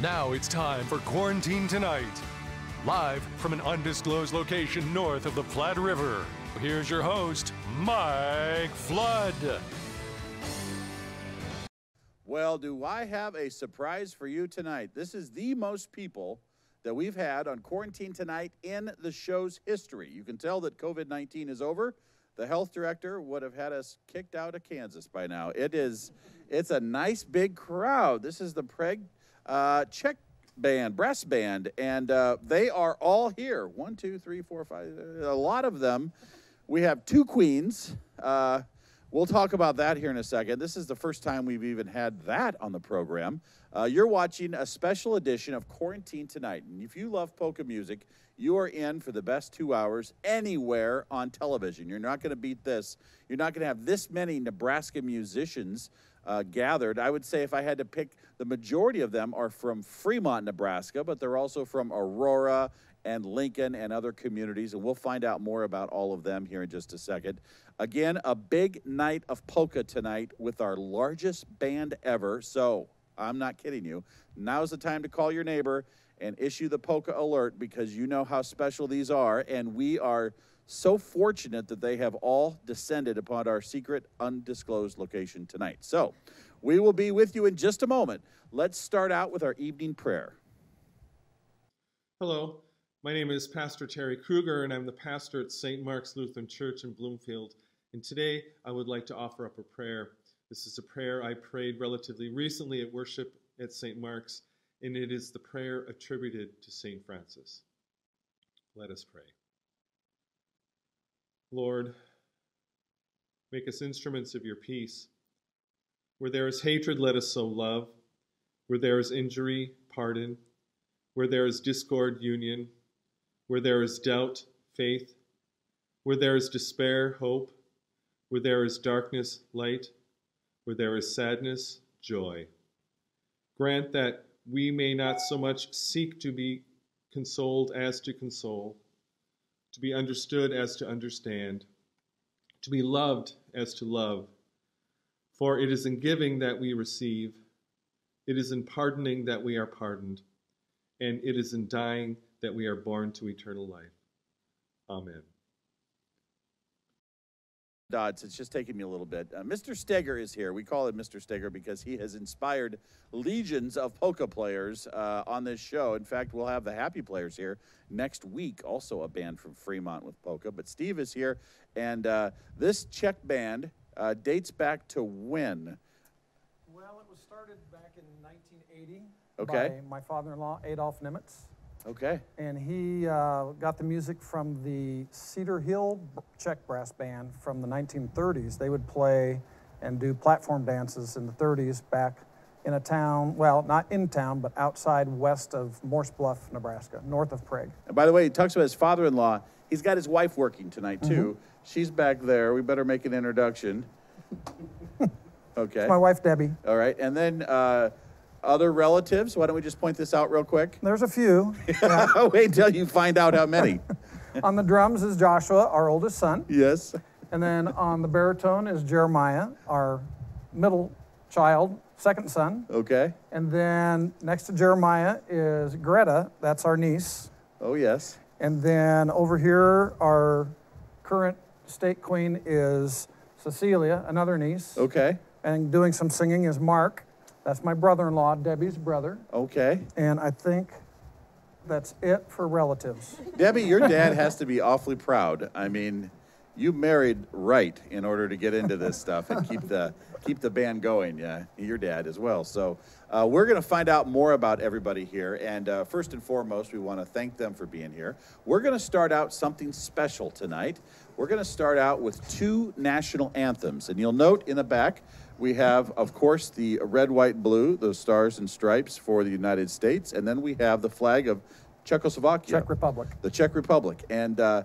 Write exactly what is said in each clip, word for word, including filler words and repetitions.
Now it's time for Quarantine Tonight. Live from an undisclosed location north of the Platte River, here's your host, Mike Flood. Well, do I have a surprise for you tonight? This is the most people that we've had on Quarantine Tonight in the show's history. You can tell that COVID nineteen is over. The health director would have had us kicked out of Kansas by now. It is, it's a nice big crowd. This is the Prague uh, Czech Band, Brass Band, and uh, they are all here. One, two, three, four, five, a lot of them. We have two queens. Uh, we'll talk about that here in a second. This is the first time we've even had that on the program. Uh, you're watching a special edition of Quarantine Tonight, and if you love polka music, you are in for the best two hours anywhere on television. You're not going to beat this. You're not going to have this many Nebraska musicians uh, gathered. I would say if I had to pick, the majority of them are from Fremont, Nebraska, but they're also from Aurora and Lincoln and other communities, and we'll find out more about all of them here in just a second. Again, a big night of polka tonight with our largest band ever, so I'm not kidding you. Now's the time to call your neighbor and issue the polka alert, because you know how special these are, and we are so fortunate that they have all descended upon our secret, undisclosed location tonight. So we will be with you in just a moment. Let's start out with our evening prayer. Hello, my name is Pastor Terry Kruger, and I'm the pastor at Saint Mark's Lutheran Church in Bloomfield, and today I would like to offer up a prayer. This is a prayer I prayed relatively recently at worship at Saint Mark's, and it is the prayer attributed to Saint Francis. Let us pray. Lord, make us instruments of your peace. Where there is hatred, let us sow love. Where there is injury, pardon. Where there is discord, union. Where there is doubt, faith. Where there is despair, hope. Where there is darkness, light. Where there is sadness, joy. Grant that we may not so much seek to be consoled as to console, to be understood as to understand, to be loved as to love. For it is in giving that we receive, it is in pardoning that we are pardoned, and it is in dying that we are born to eternal life. Amen. Dodds, it's just taking me a little bit. Uh, Mister Steger is here. We call him Mister Steger because he has inspired legions of polka players uh, on this show. In fact, we'll have the Happy Players here next week, also a band from Fremont with polka. But Steve is here, and uh, this Czech band uh, dates back to when? Well, it was started back in nineteen eighty okay. by my father-in-law, Adolf Nimitz. Okay. And he uh, got the music from the Cedar Hill Czech Brass Band from the nineteen thirties. They would play and do platform dances in the thirties back in a town, well, not in town, but outside west of Morse Bluff, Nebraska, north of Prague. And by the way, he talks about his father-in-law. He's got his wife working tonight, too. Mm-hmm. She's back there. We better make an introduction. Okay. It's my wife, Debbie. All right. And then... Uh, other relatives? Why don't we just point this out real quick? There's a few. Yeah. Wait till you find out how many. On the drums is Joshua, our oldest son. Yes. And then on the baritone is Jeremiah, our middle child, second son. Okay. And then next to Jeremiah is Greta. That's our niece. Oh, yes. And then over here, our current state queen is Cecilia, another niece. Okay. And doing some singing is Mark. That's my brother-in-law, Debbie's brother. Okay. And I think that's it for relatives. Debbie, your dad has to be awfully proud. I mean, you married right in order to get into this stuff and keep the keep the band going. Yeah, your dad as well. So uh, we're going to find out more about everybody here. And uh, first and foremost, we want to thank them for being here. We're going to start out something special tonight. We're going to start out with two national anthems. And you'll note in the back, we have, of course, the red, white, blue, those stars and stripes for the United States. And then we have the flag of Czechoslovakia. Czech Republic. The Czech Republic. And uh,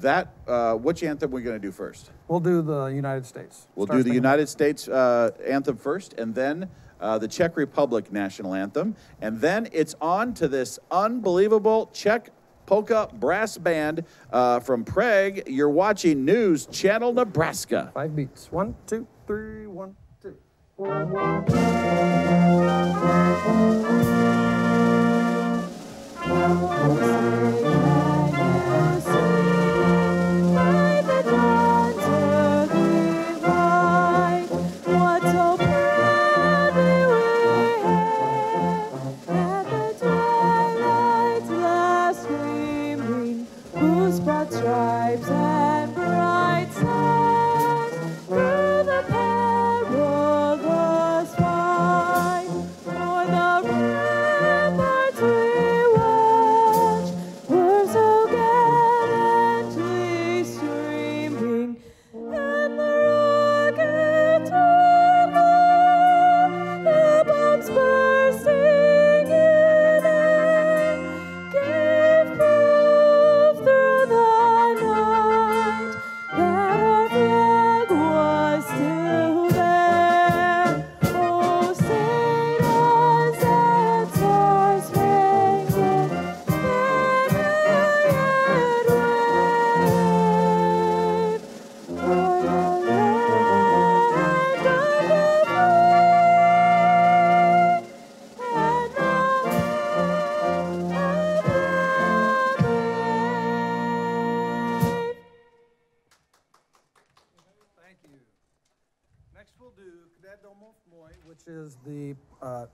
that, uh, which anthem are we going to do first? We'll do the United States. We'll Star do the United States uh, anthem first, and then uh, the Czech Republic national anthem. And then it's on to this unbelievable Czech polka brass band uh, from Prague. You're watching News Channel Nebraska. Five beats. One, two, three, one, two. is the uh,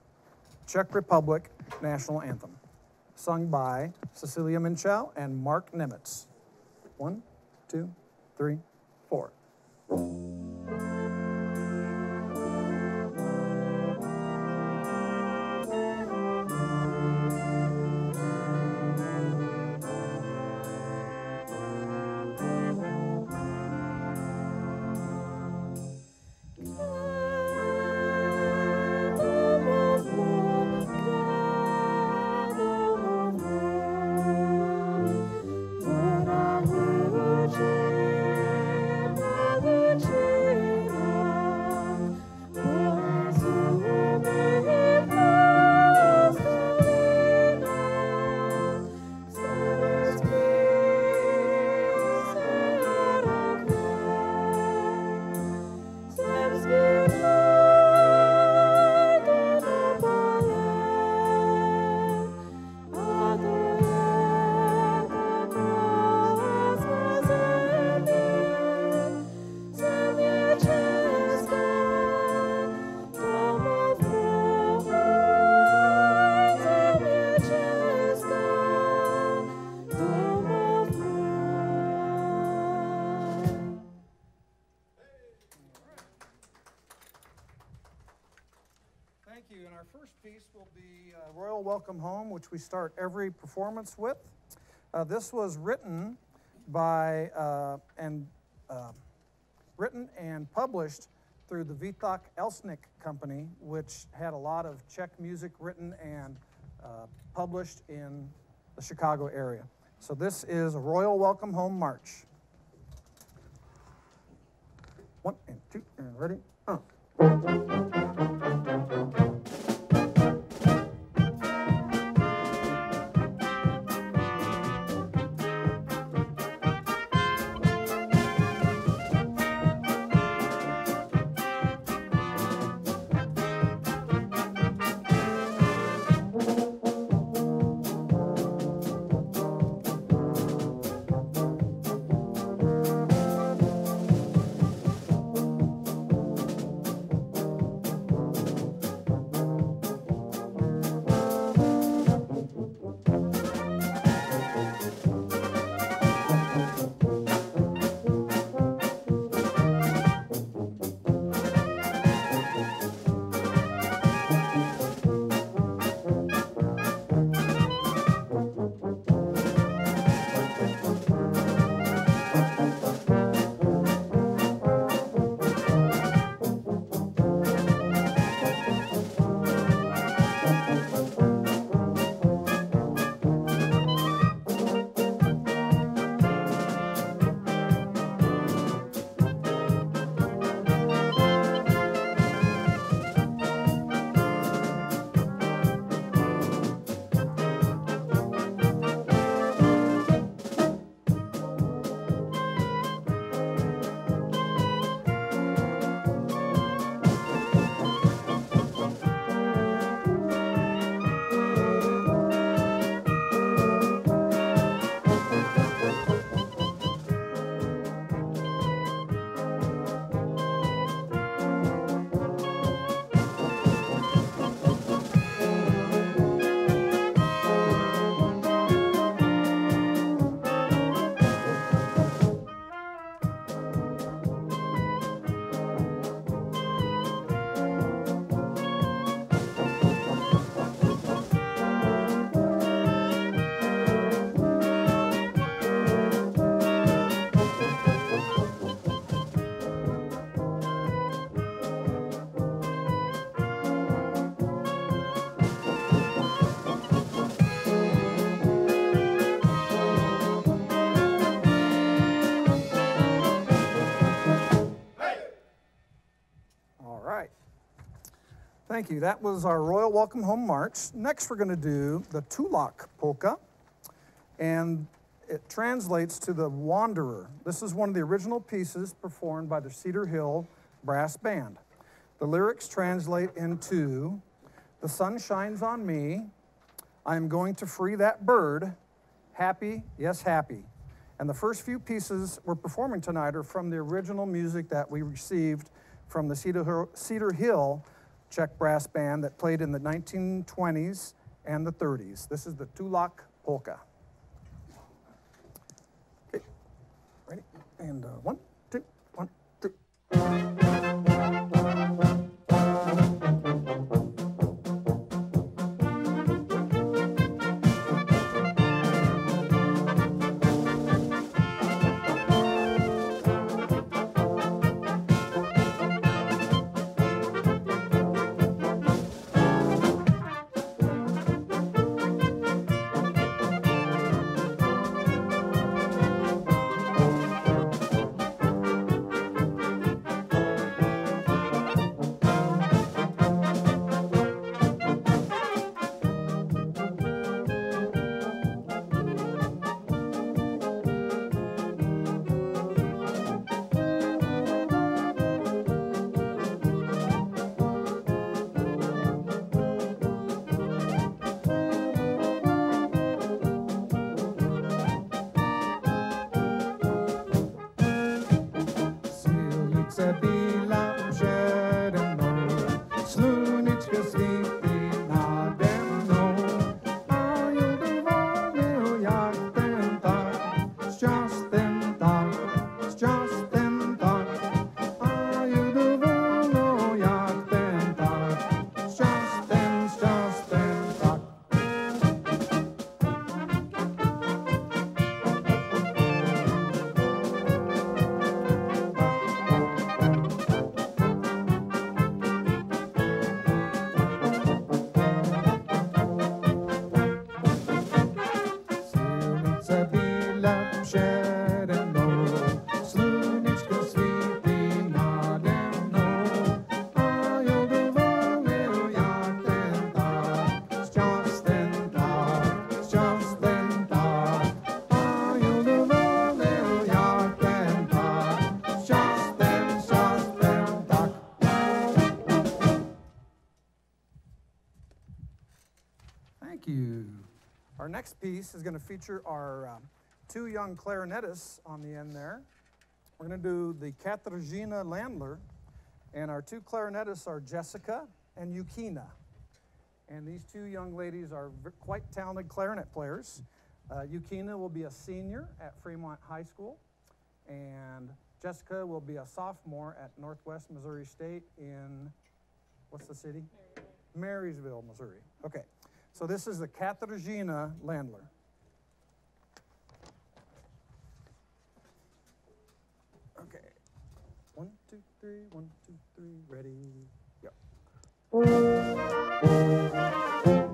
Czech Republic national anthem, sung by Cecilia Minchel and Mark Nimitz. One, two, three, four. Welcome Home, which we start every performance with. Uh, this was written by uh, and uh, written and published through the Vítek Elsnik Company, which had a lot of Czech music written and uh, published in the Chicago area. So this is a Royal Welcome Home March. One and two and ready. Uh. Thank you. That was our Royal Welcome Home March. Next, we're going to do the Tulák Polka, and it translates to the Wanderer. This is one of the original pieces performed by the Cedar Hill Brass Band. The lyrics translate into, the sun shines on me, I am going to free that bird, happy, yes, happy. And the first few pieces we're performing tonight are from the original music that we received from the Cedar Hill Czech Brass Band that played in the nineteen twenties and the thirties. This is the Tulák Polka. Okay, ready? And uh, one, two, one, two. Our next piece is going to feature our um, two young clarinetists on the end there. We're going to do the Katarzyna Landler, and our two clarinetists are Jessica and Eukina. And these two young ladies are quite talented clarinet players. Uh, Eukina will be a senior at Fremont High School, and Jessica will be a sophomore at Northwest Missouri State in, what's the city? Marysville, Missouri. Okay. So this is the Katarzyna Landler. Okay. One, two, three, one, two, three, ready, go.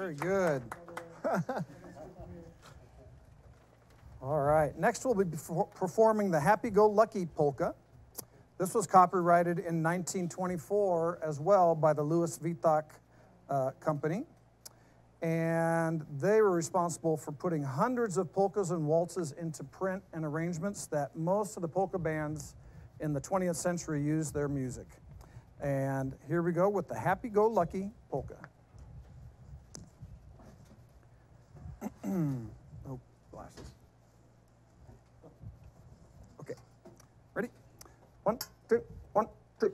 Very good. All right, next we'll be performing the Happy-Go-Lucky Polka. This was copyrighted in nineteen twenty-four as well by the Louis Vitak uh, Company. And they were responsible for putting hundreds of polkas and waltzes into print and arrangements that most of the polka bands in the twentieth century used their music. And here we go with the Happy-Go-Lucky Polka. Oh, glasses. Okay, ready? One, two, one, two.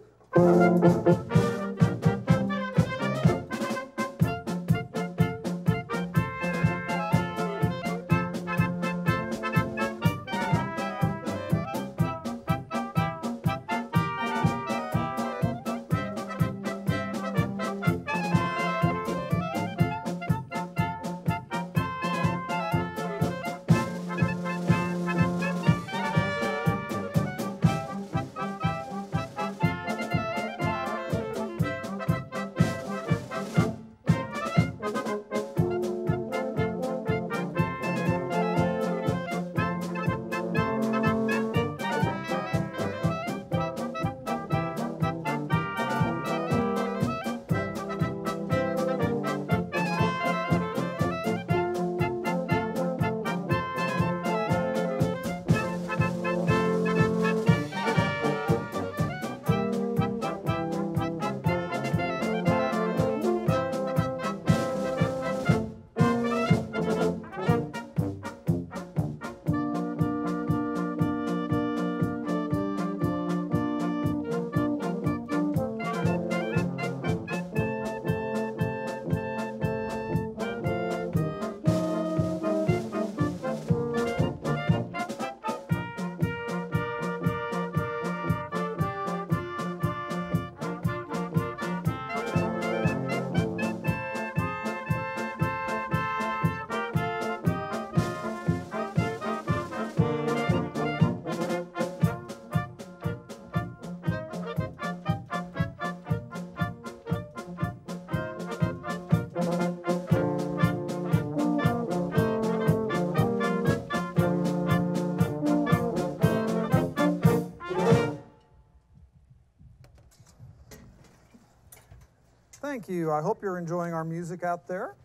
Thank you. I hope you're enjoying our music out there.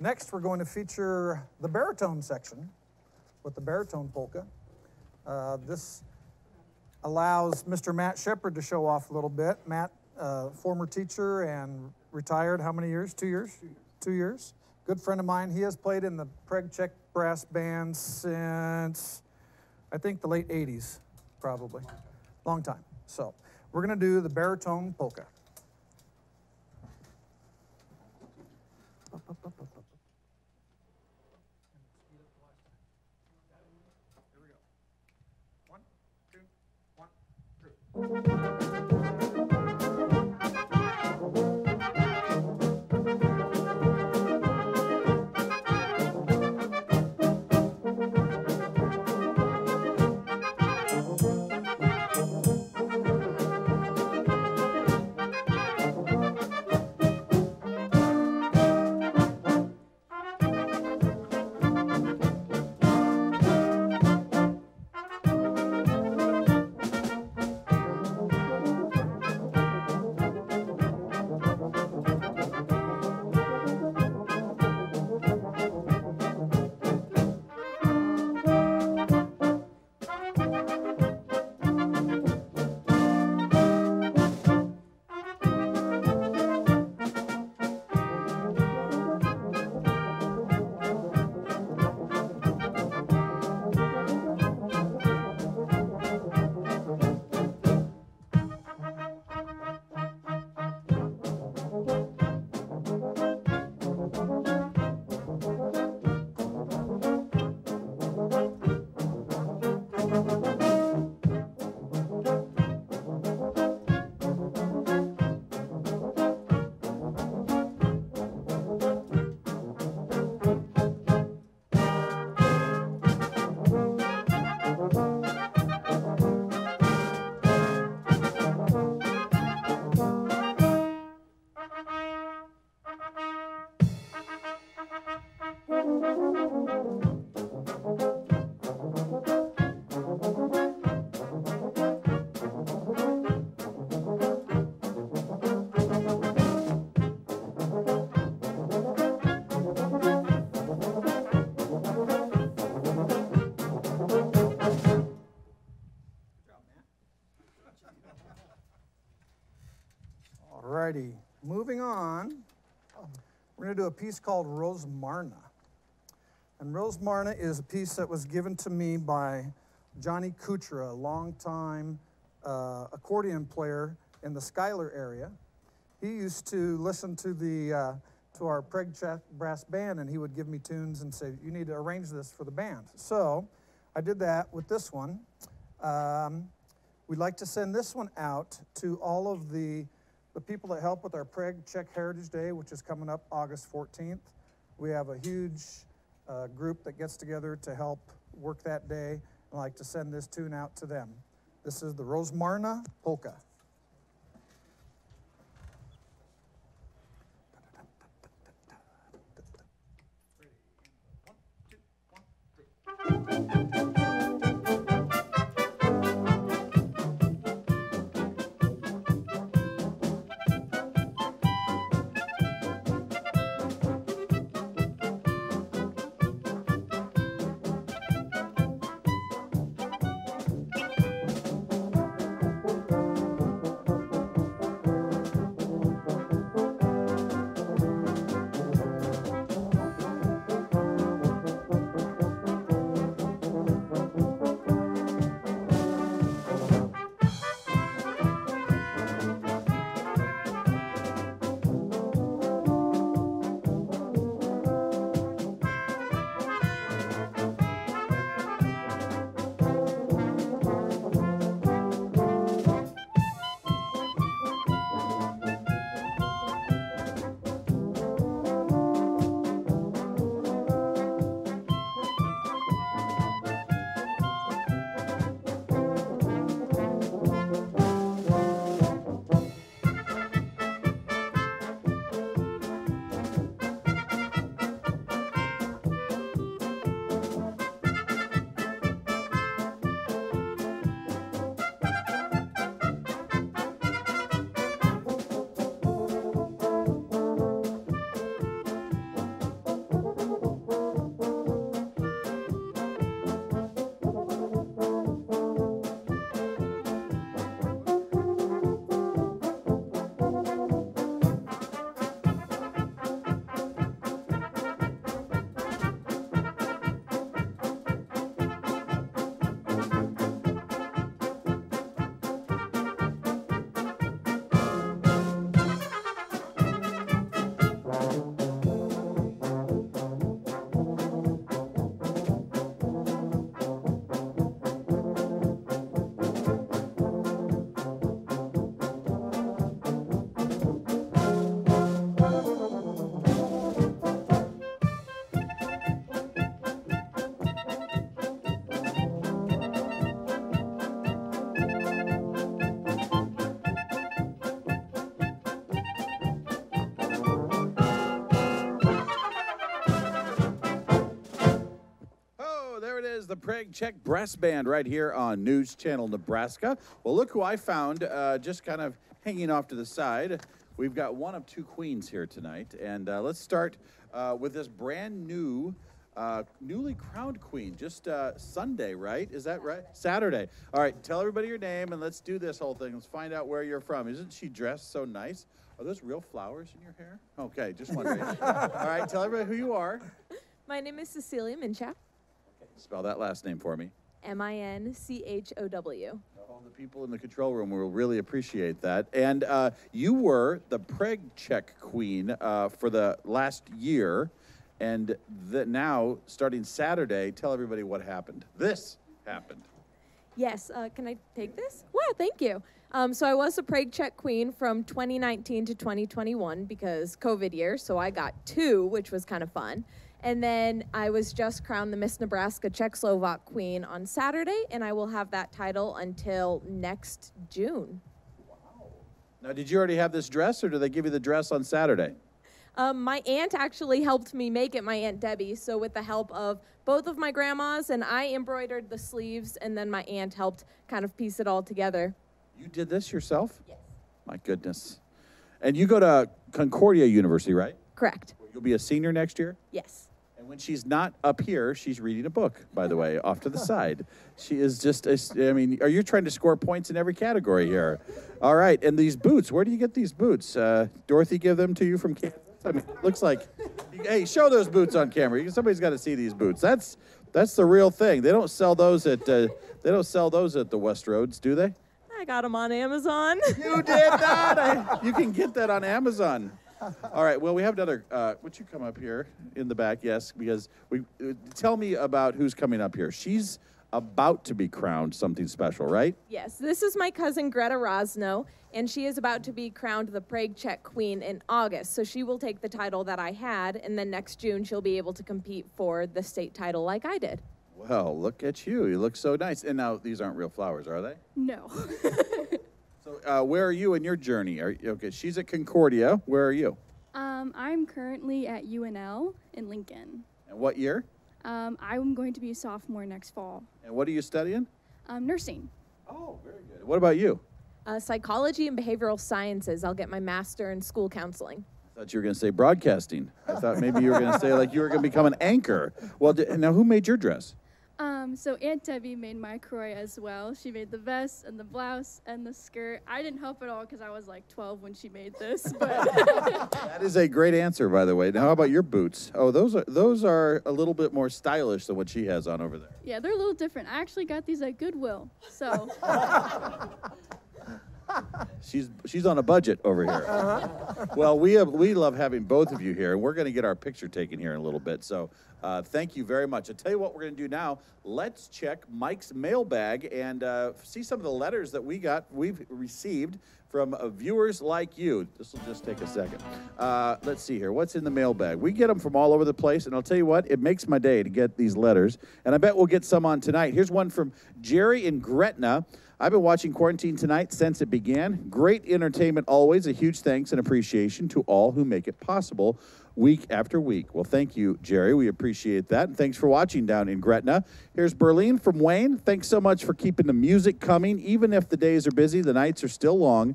Next, we're going to feature the baritone section with the baritone polka. Uh, this allows Mister Matt Shepard to show off a little bit. Matt, uh, former teacher and retired, how many years? Two years? Two years. Two years. Good friend of mine. He has played in the Prague Czech Brass Band since, I think, the late eighties, probably. Long time. So we're going to do the baritone polka. Up, up, up, up. Here we go. One, two, one, two. Thank you. Alrighty, moving on. We're gonna do a piece called Rozmarná. And Rozmarná is a piece that was given to me by Johnny Kuchera, a longtime uh, accordion player in the Schuyler area. He used to listen to the uh, to our Prague Czech Brass Band, and he would give me tunes and say, you need to arrange this for the band. So I did that with this one. Um, we'd like to send this one out to all of the, the people that help with our Prague Czech Heritage Day, which is coming up August fourteenth. We have a huge uh, group that gets together to help work that day. I'd like to send this tune out to them. This is the Rozmarná Polka. The Prague Czech Brass Band right here on News Channel Nebraska. Well, look who I found uh, just kind of hanging off to the side. We've got one of two queens here tonight, and uh, let's start uh, with this brand new, uh, newly crowned queen. Just uh, Sunday, right? Is that right? Saturday. All right, tell everybody your name, and let's do this whole thing. Let's find out where you're from. Isn't she dressed so nice? Are those real flowers in your hair? Okay, just wondering. All right, tell everybody who you are. My name is Cecilia Minchak. Spell that last name for me. M I N C H O W. All the people in the control room will really appreciate that. And uh, you were the Prague Czech Queen uh, for the last year. And the, now, starting Saturday, tell everybody what happened. This happened. Yes. Uh, can I take this? Wow, thank you. Um, so I was the Prague Czech Queen from twenty nineteen to twenty twenty-one because COVID year. So I got two, which was kind of fun. And then I was just crowned the Miss Nebraska Czechoslovak Queen on Saturday, and I will have that title until next June. Wow. Now, did you already have this dress, or do they give you the dress on Saturday? Um, my aunt actually helped me make it, my Aunt Debbie. So with the help of both of my grandmas, and I embroidered the sleeves, and then my aunt helped kind of piece it all together. You did this yourself? Yes. My goodness. And you go to Concordia University, right? Correct. You'll be a senior next year? Yes. And when she's not up here, she's reading a book, by the way, off to the side. She is just, a, I mean, are you trying to score points in every category here? All right, and these boots, where do you get these boots? Uh, Dorothy give them to you from Kansas? I mean, it looks like, hey, show those boots on camera. Somebody's got to see these boots. That's that's the real thing. They don't sell those at uh, they don't sell those at the Westroads, do they? I got them on Amazon. You did not. I, you can get that on Amazon. All right. Well, we have another. Uh, would you come up here in the back? Yes, because we uh, tell me about who's coming up here. She's about to be crowned something special, right? Yes. This is my cousin Greta Rozno, and she is about to be crowned the Prague Czech Queen in August. So she will take the title that I had, and then next June she'll be able to compete for the state title like I did. Well, look at you. You look so nice. And now these aren't real flowers, are they? No. So uh, where are you in your journey? Are you, okay, she's at Concordia. Where are you? Um, I'm currently at U N L in Lincoln. And what year? Um, I'm going to be a sophomore next fall. And what are you studying? Um, nursing. Oh, very good. What about you? Uh, psychology and behavioral sciences. I'll get my master in school counseling. I thought you were going to say broadcasting. I thought maybe you were going to say like you were going to become an anchor. Well, did, now who made your dress? Um, so Aunt Debbie made my kroj as well. She made the vest and the blouse and the skirt. I didn't help at all because I was like twelve when she made this. But that is a great answer, by the way. Now, how about your boots? Oh, those are those are a little bit more stylish than what she has on over there. Yeah, they're a little different. I actually got these at Goodwill. So she's she's on a budget over here. Uh-huh. Well, we have, we love having both of you here, and we're going to get our picture taken here in a little bit. So. Uh, thank you very much. I'll tell you what we're going to do now. Let's check Mike's mailbag and uh, see some of the letters that we got, we've received from uh, viewers like you. This will just take a second. Uh, let's see here. What's in the mailbag? We get them from all over the place, and I'll tell you what, it makes my day to get these letters, and I bet we'll get some on tonight. Here's one from Jerry in Gretna. I've been watching Quarantine Tonight since it began. Great entertainment always. A huge thanks and appreciation to all who make it possible week after week. Well, thank you, Jerry. We appreciate that. And thanks for watching down in Gretna. Here's Berlin from Wayne. Thanks so much for keeping the music coming. Even if the days are busy, the nights are still long.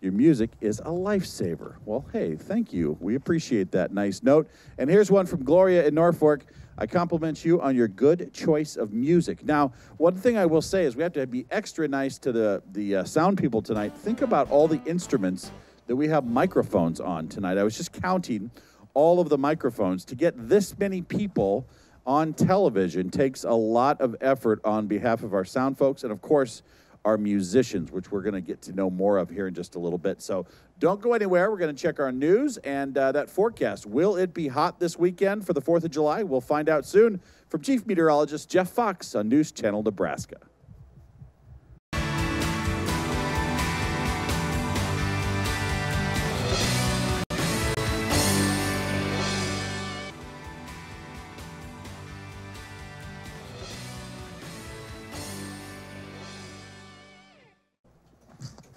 Your music is a lifesaver. Well, hey, thank you. We appreciate that nice note. And here's one from Gloria in Norfolk. I compliment you on your good choice of music. Now, one thing I will say is we have to be extra nice to the, the uh, sound people tonight. Think about all the instruments that we have microphones on tonight. I was just counting all of the microphones. To get this many people on television takes a lot of effort on behalf of our sound folks and, of course, our musicians, which we're going to get to know more of here in just a little bit. So don't go anywhere. We're going to check our news and uh, that forecast. Will it be hot this weekend for the fourth of July? We'll find out soon from Chief Meteorologist Jeff Fox on News Channel Nebraska.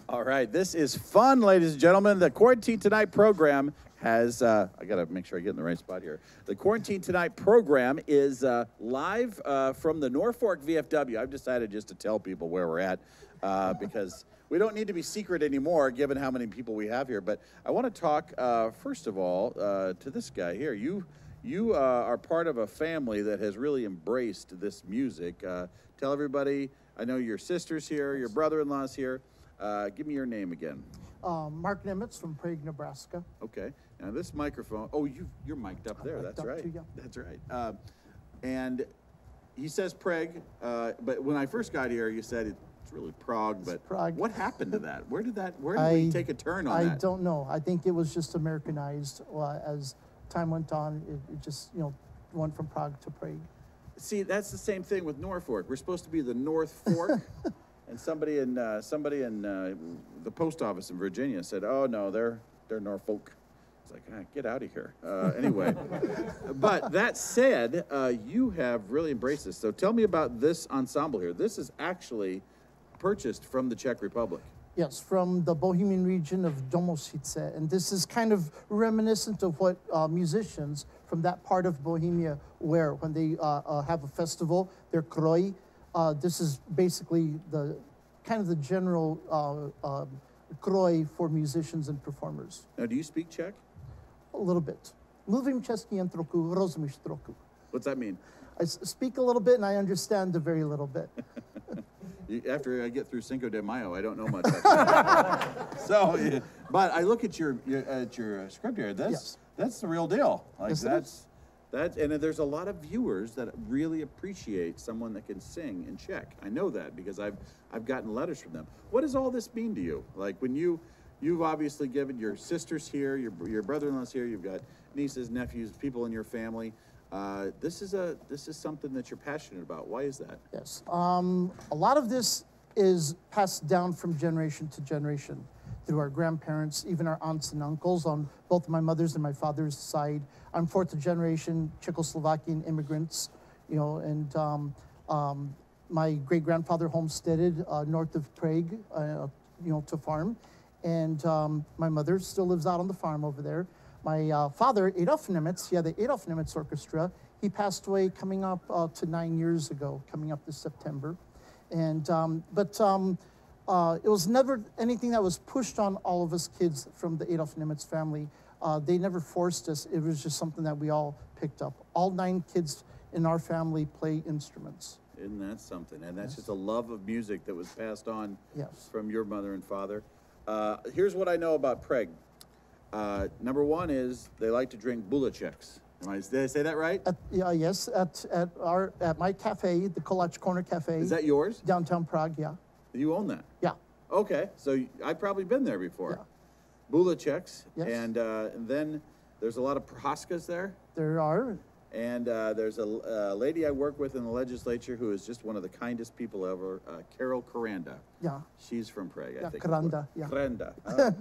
All right, this is fun, ladies and gentlemen. The Quarantine Tonight program has, uh, I gotta make sure I get in the right spot here. The Quarantine Tonight program is uh, live uh, from the Norfolk V F W. I've decided just to tell people where we're at uh, because we don't need to be secret anymore given how many people we have here. But I wanna talk, uh, first of all, uh, to this guy here. You, you uh, are part of a family that has really embraced this music. Uh, tell everybody, I know your sister's here, your brother-in-law's here. Uh, give me your name again. Um, Mark Nimitz from Prague, Nebraska. Okay. Now this microphone. Oh, you you're mic'd up there. That's right. Too, yeah. That's right. That's uh, right. And he says Prague, uh, but when I first got here, you said it, it's really Prague. It's but Prague. What happened to that? Where did that? Where did I, we take a turn on I that? I don't know. I think it was just Americanized uh, as time went on. It, it just you know went from Prague to Prague. See, that's the same thing with Norfolk. We're supposed to be the North Fork. And somebody in uh, somebody in uh, the post office in Virginia said, "Oh no, they're they're Norfolk." It's like, ah, get out of here. Uh, anyway, but that said, uh, you have really embraced this. So tell me about this ensemble here. This is actually purchased from the Czech Republic. Yes, from the Bohemian region of Domošice, and this is kind of reminiscent of what uh, musicians from that part of Bohemia wear when they uh, uh, have a festival. Their kroj. Uh, this is basically the kind of the general uh, uh, kroj for musicians and performers. Now, do you speak Czech? A little bit. Mluvím česky jen trochu, rozumím trochu. What's that mean? I speak a little bit and I understand a very little bit. After I get through Cinco de Mayo, I don't know much. So, but I look at your, your at your script here. That's yes. that's the real deal. Like yes, that's that, and there's a lot of viewers that really appreciate someone that can sing in Czech. I know that because I've I've gotten letters from them. What does all this mean to you? Like when you you've obviously given your sisters here, your your brother-in-law's here. You've got nieces, nephews, people in your family. Uh, this is a this is something that you're passionate about. Why is that? Yes, um, a lot of this is passed down from generation to generation through our grandparents, even our aunts and uncles on both my mother's and my father's side. I'm fourth generation Czechoslovakian immigrants, you know, and um, um, my great grandfather homesteaded uh, north of Prague, uh, you know, to farm, and um, my mother still lives out on the farm over there. My uh, father, Adolf Nimitz, yeah, the Adolf Nimitz Orchestra, he passed away coming up uh, to nine years ago, coming up this September. And, um, but um, uh, it was never anything that was pushed on all of us kids from the Adolf Nimitz family. Uh, they never forced us. It was just something that we all picked up. All nine kids in our family play instruments. Isn't that something? And that's yes. just a love of music that was passed on yes. from your mother and father. Uh, here's what I know about Prague. Uh, number one is they like to drink bulaceks. Did I say that right? At, yeah, yes, at at our at my cafe, the Kolač Corner Cafe. Is that yours? Downtown Prague, yeah. You own that? Yeah. Okay, so I've probably been there before. Yeah. Bulaceks, yes. and, uh, and then there's a lot of procházkas there. There are. And uh, there's a, a lady I work with in the legislature who is just one of the kindest people ever, uh, Carol Karanda. Yeah. She's from Prague, yeah, I think. Karanda, yeah. Karanda. Oh.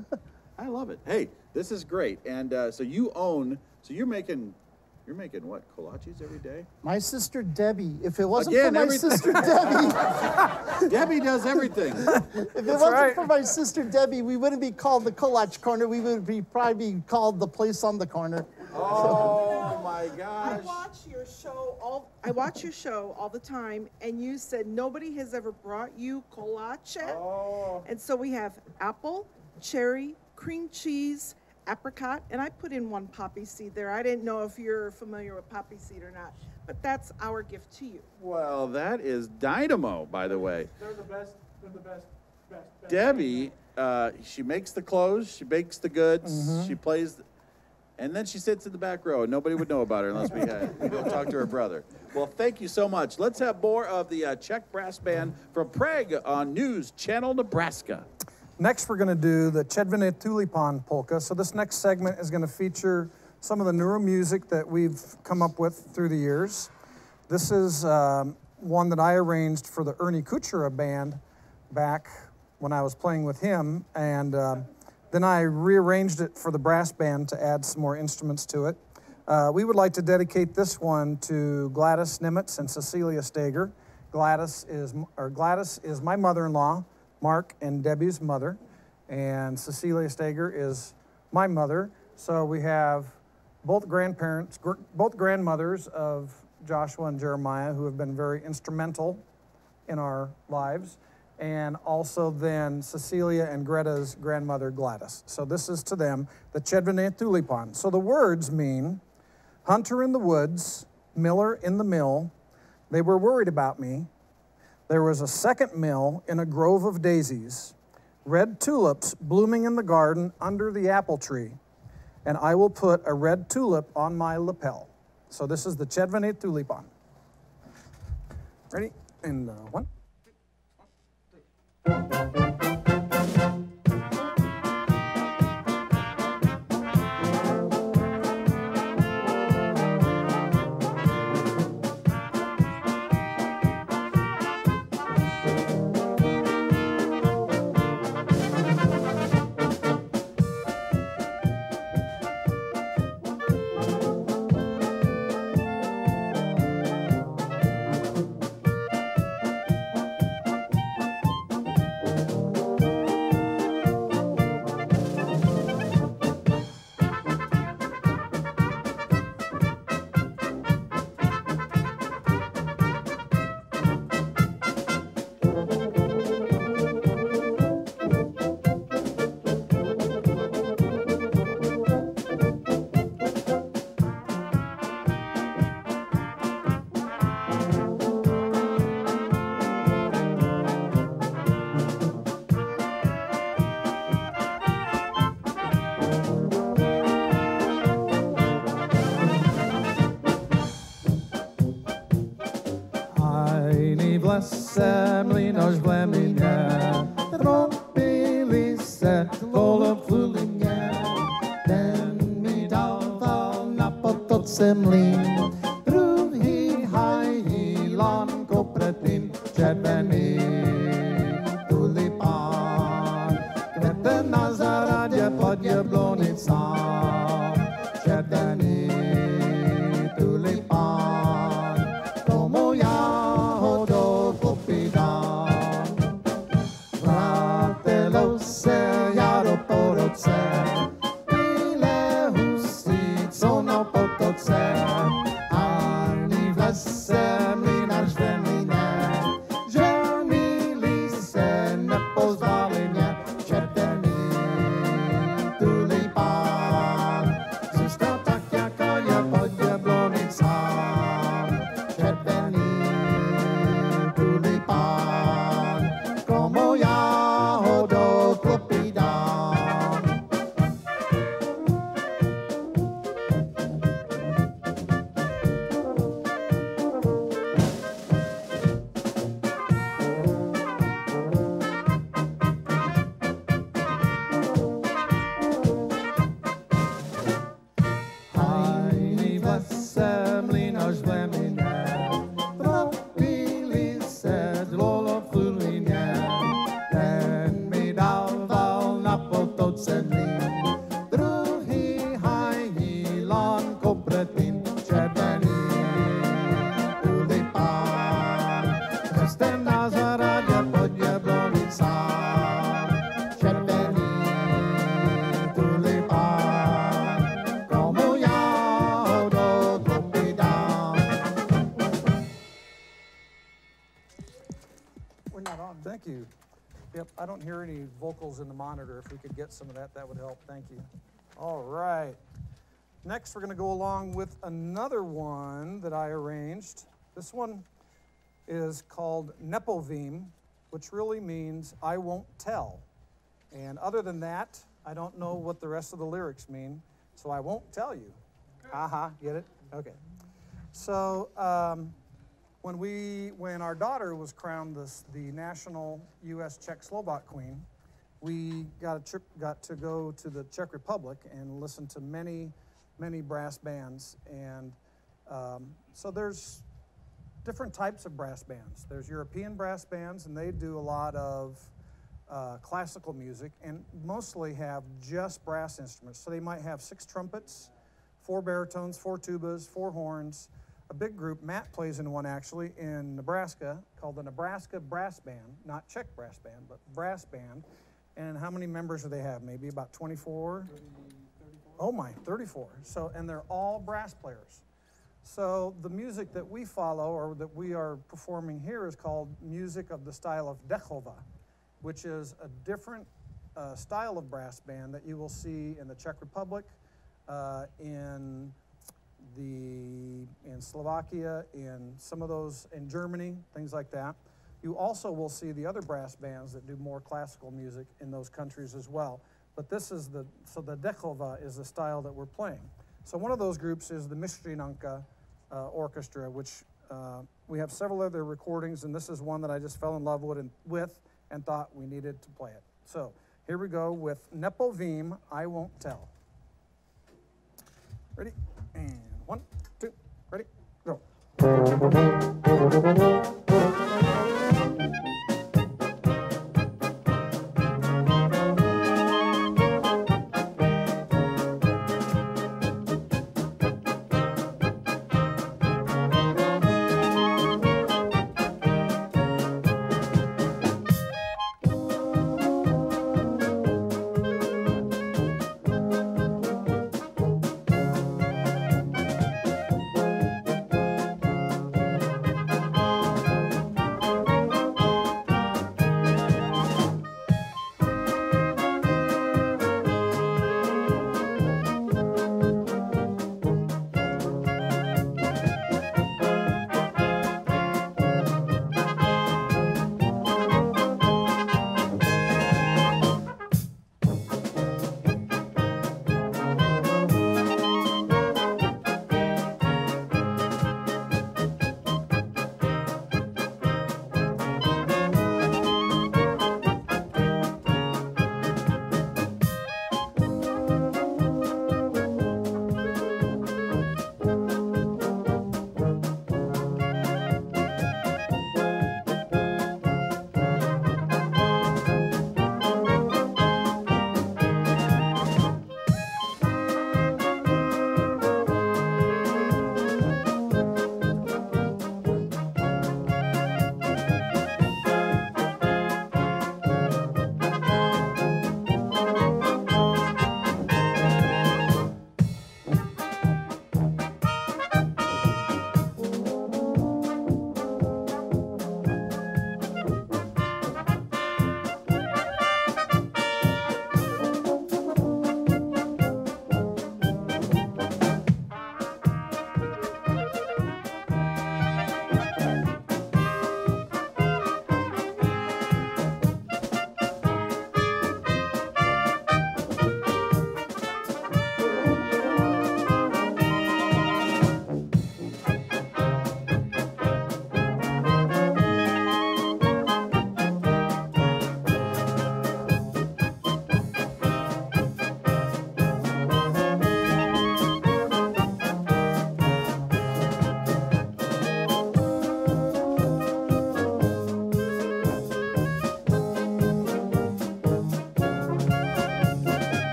I love it. Hey, this is great. And uh, so you own, so you're making, you're making what, kolaches every day? My sister Debbie. If it wasn't Again, for my sister Debbie. Debbie does everything. If That's it wasn't right. for my sister Debbie, we wouldn't be called the Kolač Corner. We would be probably be called the place on the corner. Oh, so. My gosh. I watch your show all, I watch your show all the time, and you said nobody has ever brought you kolache. Oh. And so we have apple, cherry, cream cheese, apricot, and I put in one poppy seed there. I didn't know if you're familiar with poppy seed or not, but that's our gift to you. Well, that is dynamo, by the way. They're the best, they're the best, best, best. Debbie, uh, she makes the clothes, she bakes the goods, mm-hmm. she plays, and then she sits in the back row, and nobody would know about her unless we had, we go talk to her brother. Well, thank you so much. Let's have more of the uh, Czech Brass Band from Prague on News Channel Nebraska. Next, we're going to do the Červený Tulipán polka. So this next segment is going to feature some of the newer music that we've come up with through the years. This is um, one that I arranged for the Ernie Kuchera band back when I was playing with him. And uh, then I rearranged it for the brass band to add some more instruments to it. Uh, we would like to dedicate this one to Gladys Nimitz and Cecilia Steger. Gladys is, or Gladys is my mother-in-law, Mark and Debbie's mother, and Cecilia Steger is my mother. So we have both grandparents, gr both grandmothers of Joshua and Jeremiah, who have been very instrumental in our lives, and also then Cecilia and Greta's grandmother, Gladys. So this is to them, the Červený Tulipán. So the words mean, hunter in the woods, miller in the mill, they were worried about me. There was a second mill in a grove of daisies, red tulips blooming in the garden under the apple tree, and I will put a red tulip on my lapel. So this is the Červený Tulipán. Ready? And uh, one. se mlýnoš v Lemlině, tropili se volem v Lulině. Ten mi dal dal na potoce mlýn, druhý hají lánko předtím červený tulipán. Kvete na zahradě pod jablonicám, červený tulipán, tomu jáhodou popídám. Vrátilo se jaro po roce, bílé husí, co na potoce, ani v lese mlýnař ve mlýně, že milí se nepoznali mě, červený tulipán. Zůstal tak, jako je pod jablonicám, červený tulipán, komu jáhodou popídám. Hajný v lese mlýnař v Lemlině, tropili se dlouho v Lulině. Ten mi dával na potoce mlýn, druhý hají lánko předtím červený tulipán. Hřestem na zahradě pod jablonicám, červený tulipán, komu jáhodou popídám. We're not on. Thank you. Yep, I don't hear any vocals in the monitor. If we could get some of that, that would help. Thank you. All right. Next, we're going to go along with another one that I arranged. This one is called Nepovím, which really means I won't tell. And other than that, I don't know what the rest of the lyrics mean, so I won't tell you. Aha, get it? Okay. So, um, When we, when our daughter was crowned the, the national U S Czech Slovak Queen, we got a trip, got to go to the Czech Republic and listen to many, many brass bands. And um, so there's different types of brass bands. There's European brass bands, and they do a lot of uh, classical music and mostly have just brass instruments. So they might have six trumpets, four baritones, four tubas, four horns. A big group, Matt plays in one actually, in Nebraska, called the Nebraska Brass Band, not Czech Brass Band, but Brass Band. And how many members do they have? Maybe about twenty-four? thirty, thirty-four. Oh my, thirty-four. So, and they're all brass players. So the music that we follow, or that we are performing here, is called music of the style of dechova, which is a different uh, style of brass band that you will see in the Czech Republic, uh, in the in Slovakia, in some of those, in Germany, things like that. You also will see the other brass bands that do more classical music in those countries as well. But this is the, so the dechova is the style that we're playing. So one of those groups is the Mistrinanka uh, Orchestra, which uh, we have several other recordings, and this is one that I just fell in love with and, with and thought we needed to play it. So here we go with Nepovím, I Won't Tell. Ready? And one, two, ready, go. Thank you.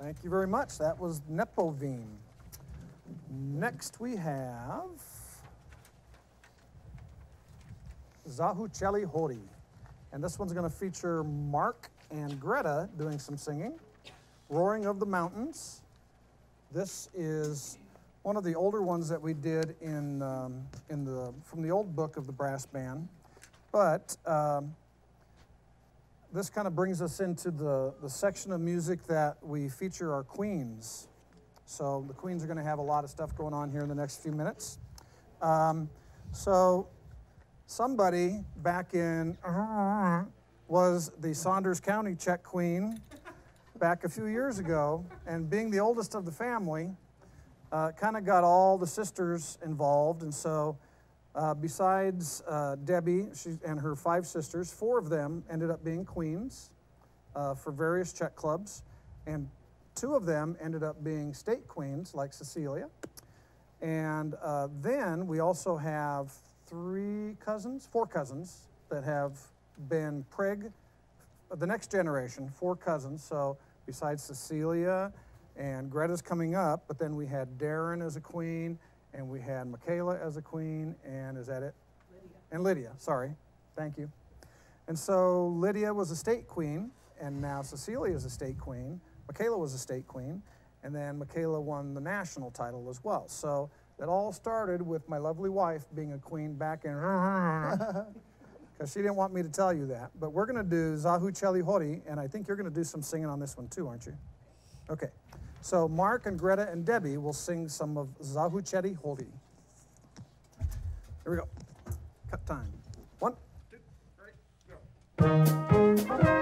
Thank you very much. That was Nepovím. Next we have Zahučeli hory. And this one's going to feature Mark and Greta doing some singing. Roaring of the Mountains. This is one of the older ones that we did in, um, in the, from the old book of the brass band. But um, this kind of brings us into the, the section of music that we feature our queens. So the queens are going to have a lot of stuff going on here in the next few minutes. Um, so somebody back in was the Saunders County Czech queen back a few years ago, and being the oldest of the family, uh, kind of got all the sisters involved. And so uh, besides uh, Debbie she, and her five sisters, four of them ended up being queens uh, for various Czech clubs, and two of them ended up being state queens, like Cecilia. And uh, then we also have three cousins, four cousins that have been Prague, the next generation, four cousins. So besides Cecilia and Greta's coming up, but then we had Darren as a queen, and we had Michaela as a queen, and is that it? Lydia. And Lydia, sorry, thank you. And so Lydia was a state queen, and now Cecilia is a state queen. Michaela was a state queen, and then Michaela won the national title as well. So that all started with my lovely wife being a queen back in, because she didn't want me to tell you that. But we're going to do Zahučeli hory, and I think you're going to do some singing on this one too, aren't you? Okay. So Mark and Greta and Debbie will sing some of Zahučeli hory. Here we go. Cut time. One, two, three, go.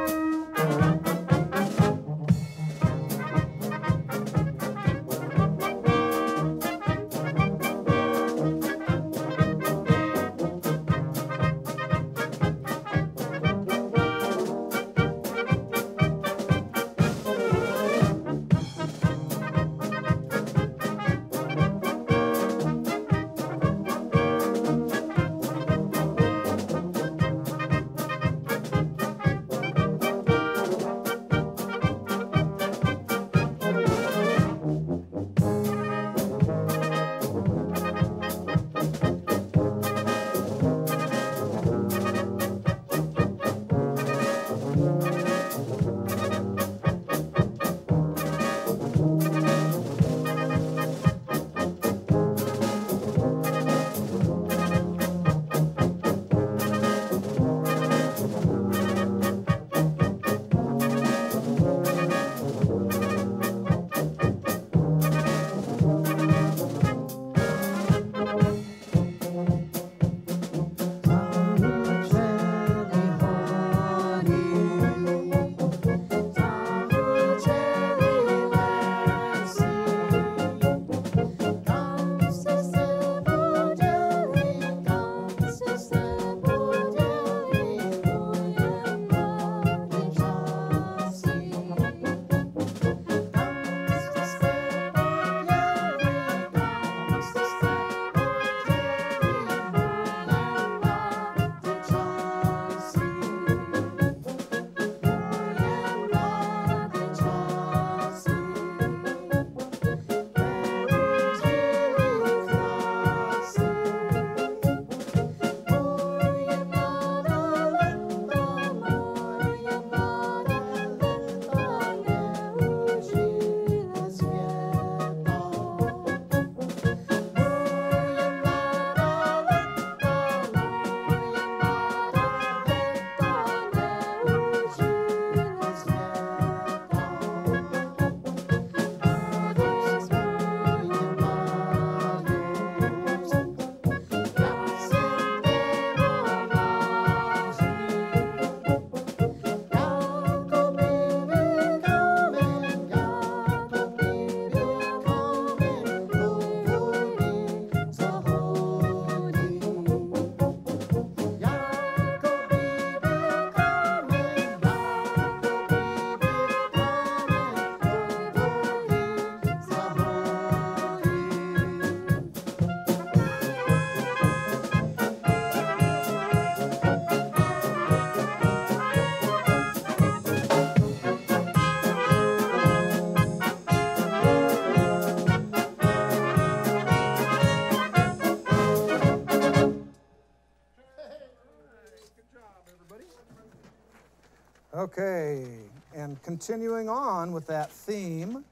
Okay, and continuing on with that theme,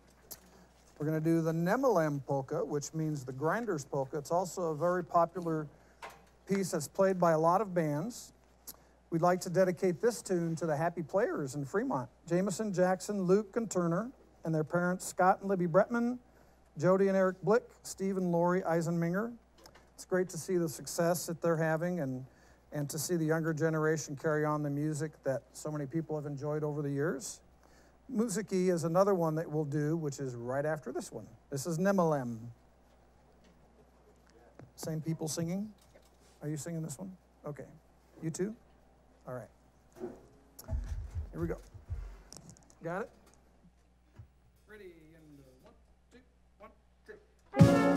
we're going to do the Nemelem polka, which means the grinder's polka. It's also a very popular piece that's played by a lot of bands. We'd like to dedicate this tune to the happy players in Fremont, Jameson, Jackson, Luke, and Turner, and their parents, Scott and Libby Bretman, Jody and Eric Blick, Steve and Lori Eisenminger. It's great to see the success that they're having and, and to see the younger generation carry on the music that so many people have enjoyed over the years. Muziky is another one that we'll do, which is right after this one. This is Nemelem. Same people singing? Are you singing this one? Okay. You too? All right. Here we go. Got it? Ready, and one, two, one, two.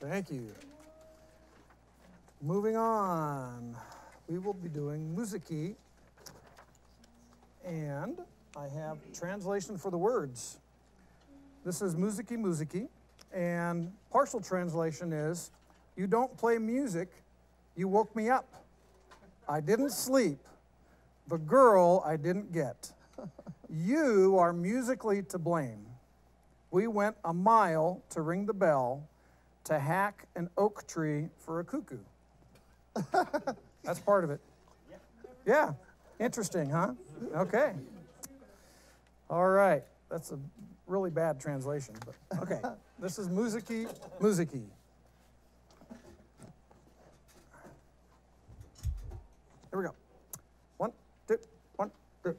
Thank you. Moving on, we will be doing Muziky, and I have translation for the words. This is Muziky, Muziky, and partial translation is, you don't play music, you woke me up. I didn't sleep. The girl I didn't get. You are musically to blame. We went a mile to ring the bell to hack an oak tree for a cuckoo. That's part of it. Yeah, interesting, huh? Okay. All right, that's a really bad translation, but okay. This is Muziky, Muziky. Here we go. One, two, one, two.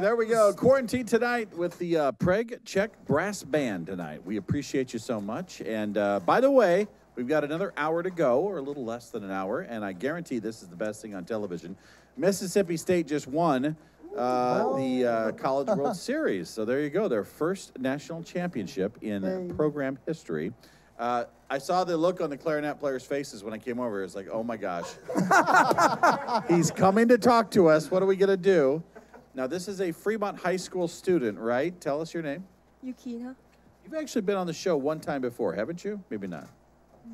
There we go. Quarantine Tonight with the uh, Prague Czech Brass Band tonight. We appreciate you so much. And uh, by the way, we've got another hour to go, or a little less than an hour, and I guarantee this is the best thing on television. Mississippi State just won uh, the uh, College World Series. So there you go. Their first national championship in hey. program history. Uh, I saw the look on the clarinet players' faces when I came over. It's like, oh, my gosh. He's coming to talk to us. What are we going to do? Now, this is a Fremont High School student, right? Tell us your name. Eukina. You've actually been on the show one time before, haven't you? Maybe not.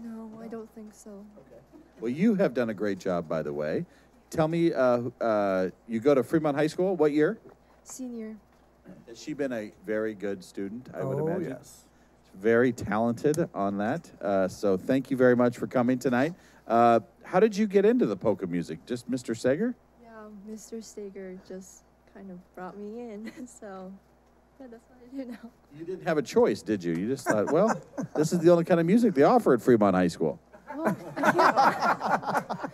No, I don't think so. Okay. Well, you have done a great job, by the way. Tell me, uh, uh, you go to Fremont High School. What year? Senior. Has she been a very good student, I would imagine? Oh, yes. Very talented on that. Uh, so thank you very much for coming tonight. Uh, how did you get into the polka music? Just Mister Steger? Yeah, Mister Steger just kind of brought me in, so Yeah, that's what I do now. You didn't have a choice, did you? You just thought, well, this is the only kind of music they offer at Fremont High School. Well, I can't,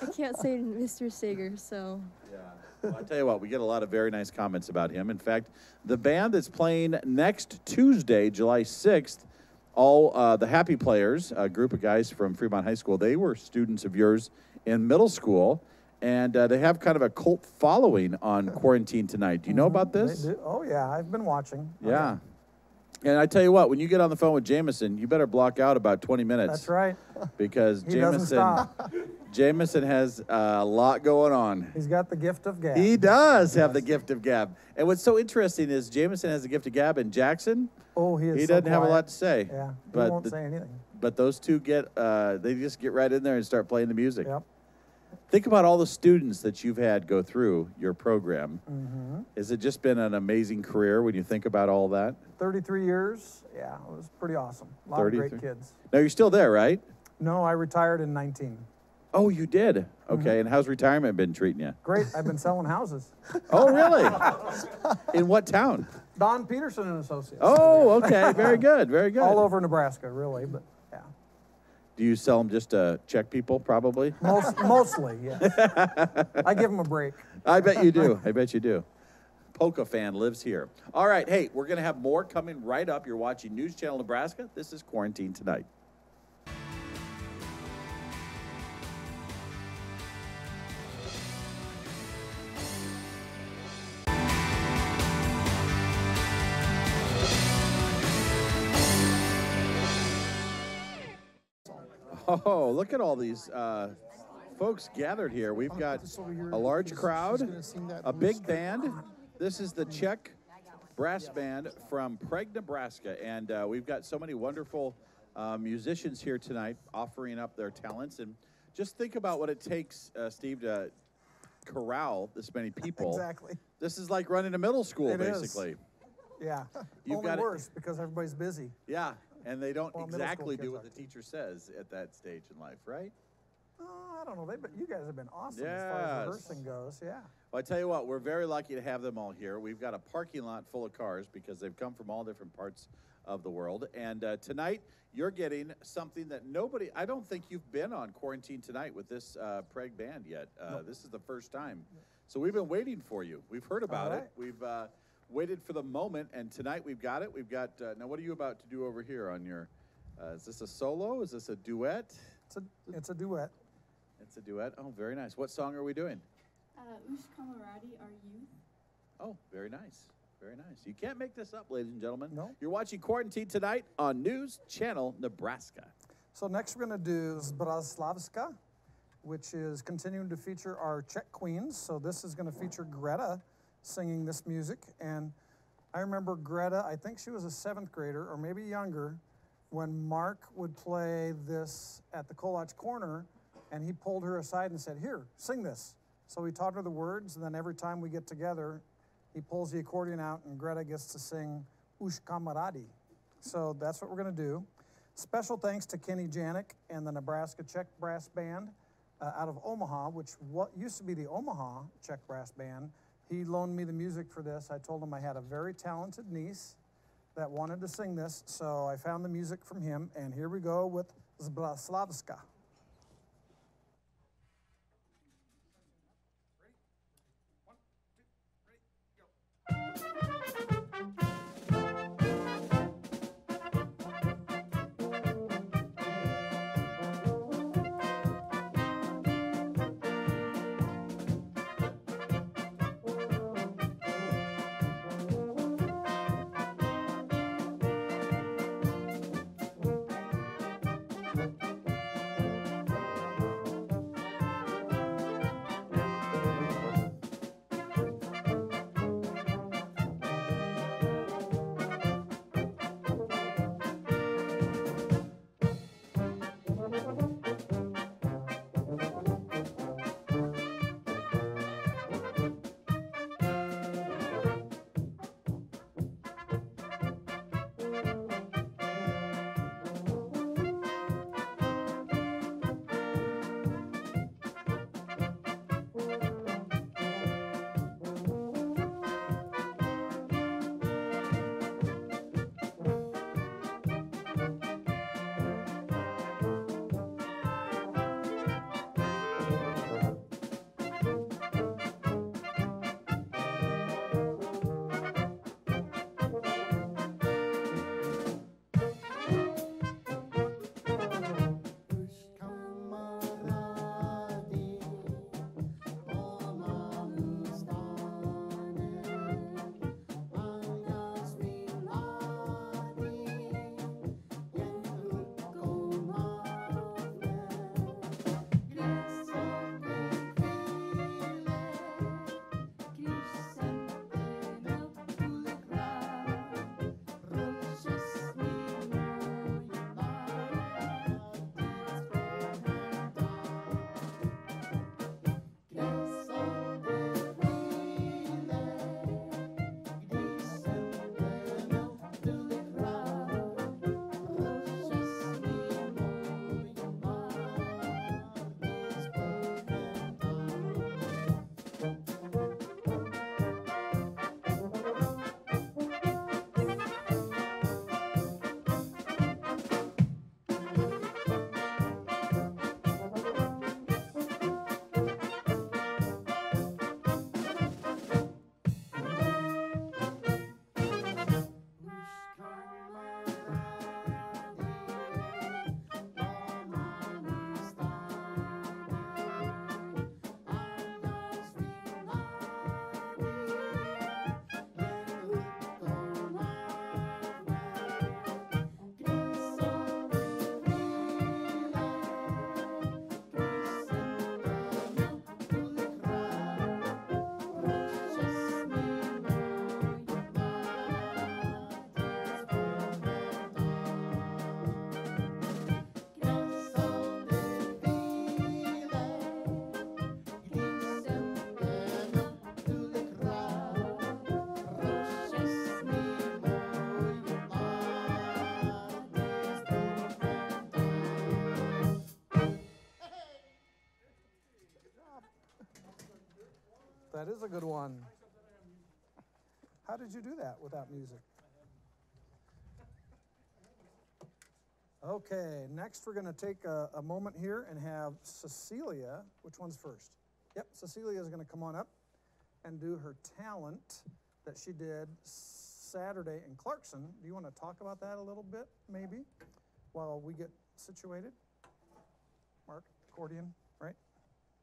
I can't say Mister Steger, so. Yeah. Well, I tell you what, we get a lot of very nice comments about him. In fact, the band that's playing next Tuesday, July sixth, all uh, the Happy Players, a group of guys from Fremont High School, they were students of yours in middle school, and uh, they have kind of a cult following on Quarantine Tonight. Do you know about this? They do. Oh, yeah. I've been watching. Yeah. Okay. And I tell you what, when you get on the phone with Jameson, you better block out about twenty minutes. That's right. Because he Jameson, doesn't stop. Jameson has a lot going on. He's got the gift of gab. He does he have does. the gift of gab. And what's so interesting is Jameson has the gift of gab, and Jackson, oh, he, is he so doesn't quiet. have a lot to say. Yeah, he but won't the, say anything. But those two get, uh, they just get right in there and start playing the music. Yep. Think about all the students that you've had go through your program. Mm-hmm. Has it just been an amazing career when you think about all that? thirty-three years. Yeah, it was pretty awesome. A lot thirty-three. Of great kids. Now, you're still there, right? No, I retired in nineteen. Oh, you did? Okay, mm-hmm. And how's retirement been treating you? Great. I've been selling houses. Oh, really? In what town? Don Peterson and Associates. Oh, okay. Very good. Very good. All over Nebraska, really, but... Do you sell them just to Czech people, probably? Most, mostly, yeah. I give them a break. I bet you do. I bet you do. Polka fan lives here. All right, hey, we're going to have more coming right up. You're watching News Channel Nebraska. This is Quarantine Tonight. Oh, look at all these uh, folks gathered here. We've got a large crowd, a big band. This is the Czech Brass Band from Prague, Nebraska. And uh, we've got so many wonderful uh, musicians here tonight offering up their talents. And just think about what it takes, uh, Steve, to corral this many people. Exactly. This is like running a middle school, it basically. Is. Yeah. You've Only got worse, it. because everybody's busy. Yeah. And they don't well, exactly do what the teacher says at that stage in life, right? Oh, I don't know. They, but you guys have been awesome yes. as far as rehearsing goes, yeah. Well, I tell you what, we're very lucky to have them all here. We've got a parking lot full of cars because they've come from all different parts of the world. And uh, tonight, you're getting something that nobody, I don't think you've been on Quarantine Tonight with this uh, Prague band yet. Uh, no. This is the first time. Yeah. So we've been waiting for you. We've heard about right. it. We've... Uh, waited for the moment, and tonight we've got it. We've got, uh, now what are you about to do over here on your, uh, is this a solo? Is this a duet? It's a, it's a duet. It's a duet. Oh, very nice. What song are we doing? Uh, Ush Kamaradi, Are You? Oh, very nice. Very nice. You can't make this up, ladies and gentlemen. No. You're watching Quarantine Tonight on News Channel Nebraska. So next we're going to do Zbraslavska, which is continuing to feature our Czech queens. So this is going to feature Greta singing this music. And I remember Greta, I think she was a seventh grader or maybe younger, when Mark would play this at the Kolach Corner, and he pulled her aside and said, here, sing this. So he taught her the words, and then every time we get together, he pulls the accordion out and Greta gets to sing Ush Kamaradi. So that's what we're gonna do. Special thanks to Kenny Janik and the Nebraska Czech Brass Band uh, out of Omaha, which what used to be the Omaha Czech Brass Band. He loaned me the music for this. I told him I had a very talented niece that wanted to sing this, so I found the music from him, and here we go with Zbraslavska. That is a good one. How did you do that without music? Okay, next we're going to take a, a moment here and have Cecilia. Which one's first? Yep, Cecilia is going to come on up and do her talent that she did Saturday in Clarkson. Do you want to talk about that a little bit, maybe, while we get situated? Mark, accordion, right?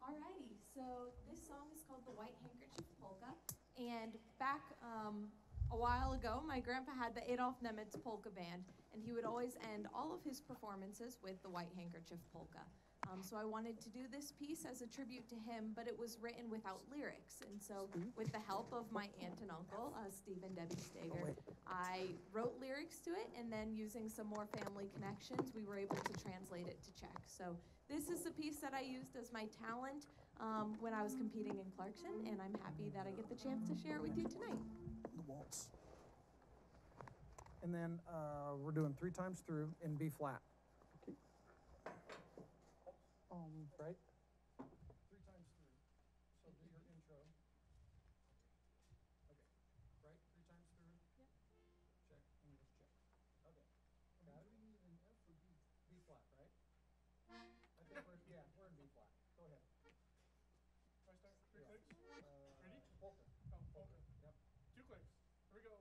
Alrighty, so this song is called the White Handkerchief Polka, and back um, a while ago, my grandpa had the Adolf Nimitz Polka Band, and he would always end all of his performances with the White Handkerchief Polka. Um, so I wanted to do this piece as a tribute to him, but it was written without lyrics, and so with the help of my aunt and uncle, uh, Steve and Debbie Steger, I wrote lyrics to it, and then using some more family connections, we were able to translate it to Czech. So this is the piece that I used as my talent um, when I was competing in Clarkson, and I'm happy that I get the chance to share it with you tonight. The waltz. And then uh, we're doing three times through in B flat. Okay. Um, right? Three times through. So do your intro. Okay. Right? Three times through? Yep. Check. Let me just check. Okay. Got it? We need an F for B, B flat, right? I think we're, yeah, we're in B flat. Go ahead. Can I start? Three yeah. clicks? Uh, Ready? Polka. Oh, polka. Yep. Two clicks. Here we go.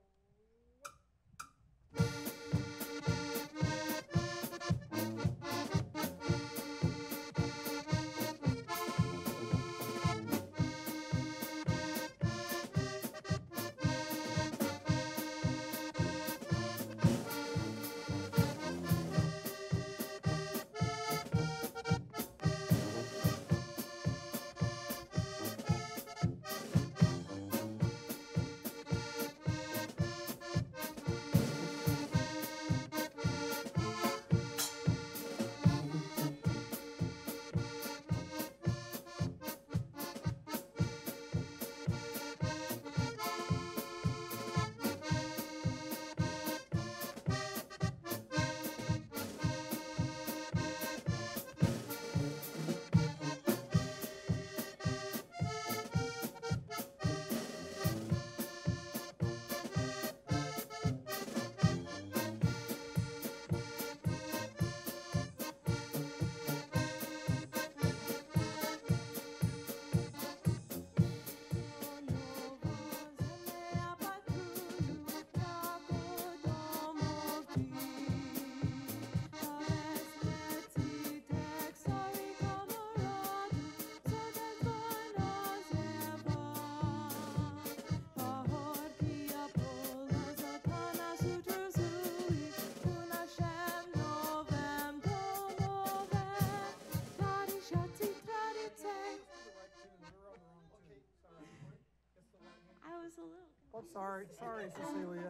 Sorry, sorry, Cecilia.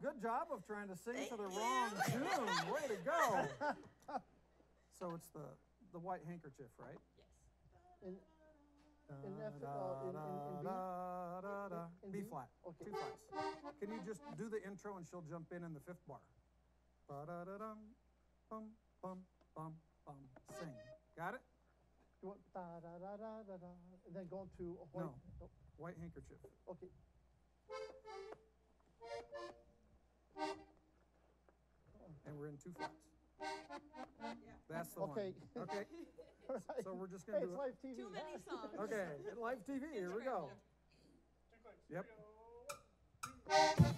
Good job of trying to sing Thank to the you. wrong tune. Way to go. So it's the the white handkerchief, right? Yes. In, in, F, uh, in, in, in, B? In, in B? B flat. Okay. Two flats. Can you just do the intro and she'll jump in in the fifth bar? Ba-da-da-dum, bum, bum, bum, bum. Sing. Got it? You want da-da-da-da-da-da, and then go to a white. No. Oh. White handkerchief. Okay. And we're in two flats. Yeah. That's the okay. one. Okay. Okay. So we're just going to hey, do it's it. Live T V. Too many songs. Okay. Live T V. Here we go. Two clicks. Yep. Here we go.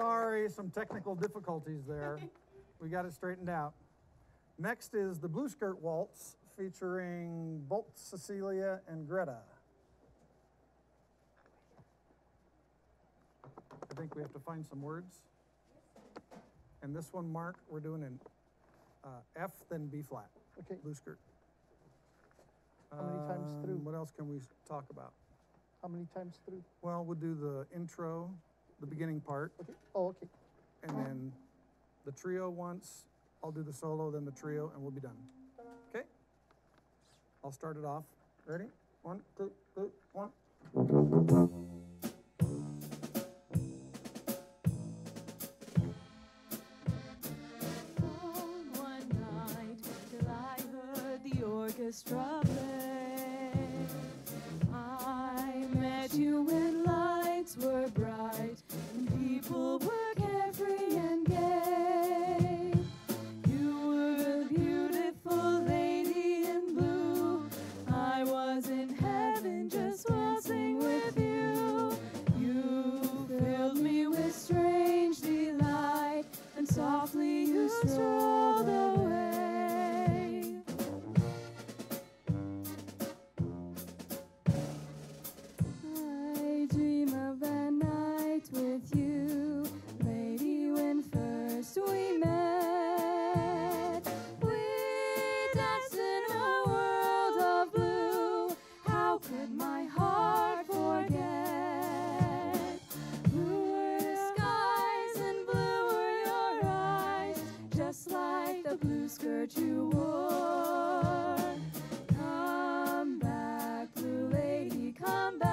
Sorry, some technical difficulties there. We got it straightened out. Next is the Blue Skirt Waltz featuring both Cecilia and Greta. I think we have to find some words. And this one, Mark, we're doing in uh, F, then B flat. Okay. Blue Skirt. How many times um, through? What else can we talk about? How many times through? Well, we'll do the intro, the beginning part. Okay. Oh, okay. And oh. then the trio once. I'll do the solo, then the trio, and we'll be done. Okay? I'll start it off. Ready? One, two, two, one. Long one night till I heard the orchestra play. I met you when lights were bright and people were carefree and gay. You were a beautiful lady in blue. I was in heaven just waltzing with you. You filled me with strange delight and softly you strolled away. With you, lady, when first we met, we danced in a world of blue. How could my heart forget? Bluer skies and bluer your eyes, just like the blue skirt you wore. Come back, blue lady, come back.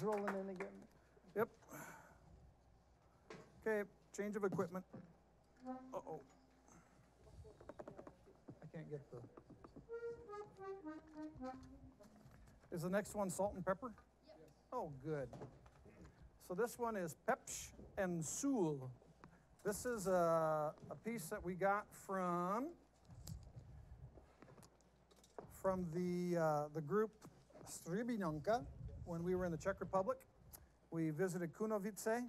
Rolling in again. Yep. Okay, change of equipment. Uh-oh. I can't get the... Is the next one salt and pepper? Yep. Oh, good. So this one is Pepsch and Soul. This is a, a piece that we got from, from the, uh, the group Strebinonka. When we were in the Czech Republic, we visited Kunovice,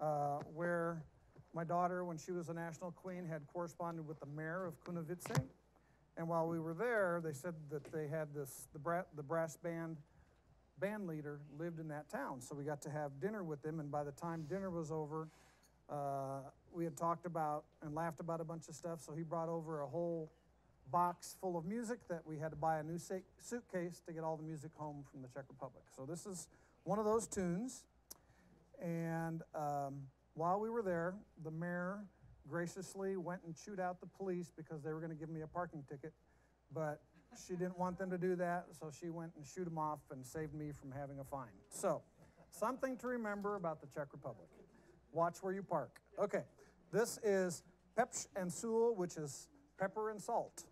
uh, where my daughter, when she was a national queen, had corresponded with the mayor of Kunovice. And while we were there, they said that they had this, the, bra the brass band, band leader lived in that town. So we got to have dinner with them. And by the time dinner was over, uh, we had talked about and laughed about a bunch of stuff. So he brought over a whole box full of music that we had to buy a new suitcase to get all the music home from the Czech Republic. So this is one of those tunes. And um, while we were there, the mayor graciously went and chewed out the police because they were going to give me a parking ticket. But she didn't want them to do that, so she went and shooed them off and saved me from having a fine. So something to remember about the Czech Republic. Watch where you park. Okay, this is Pepsch and Sůl, which is pepper and salt.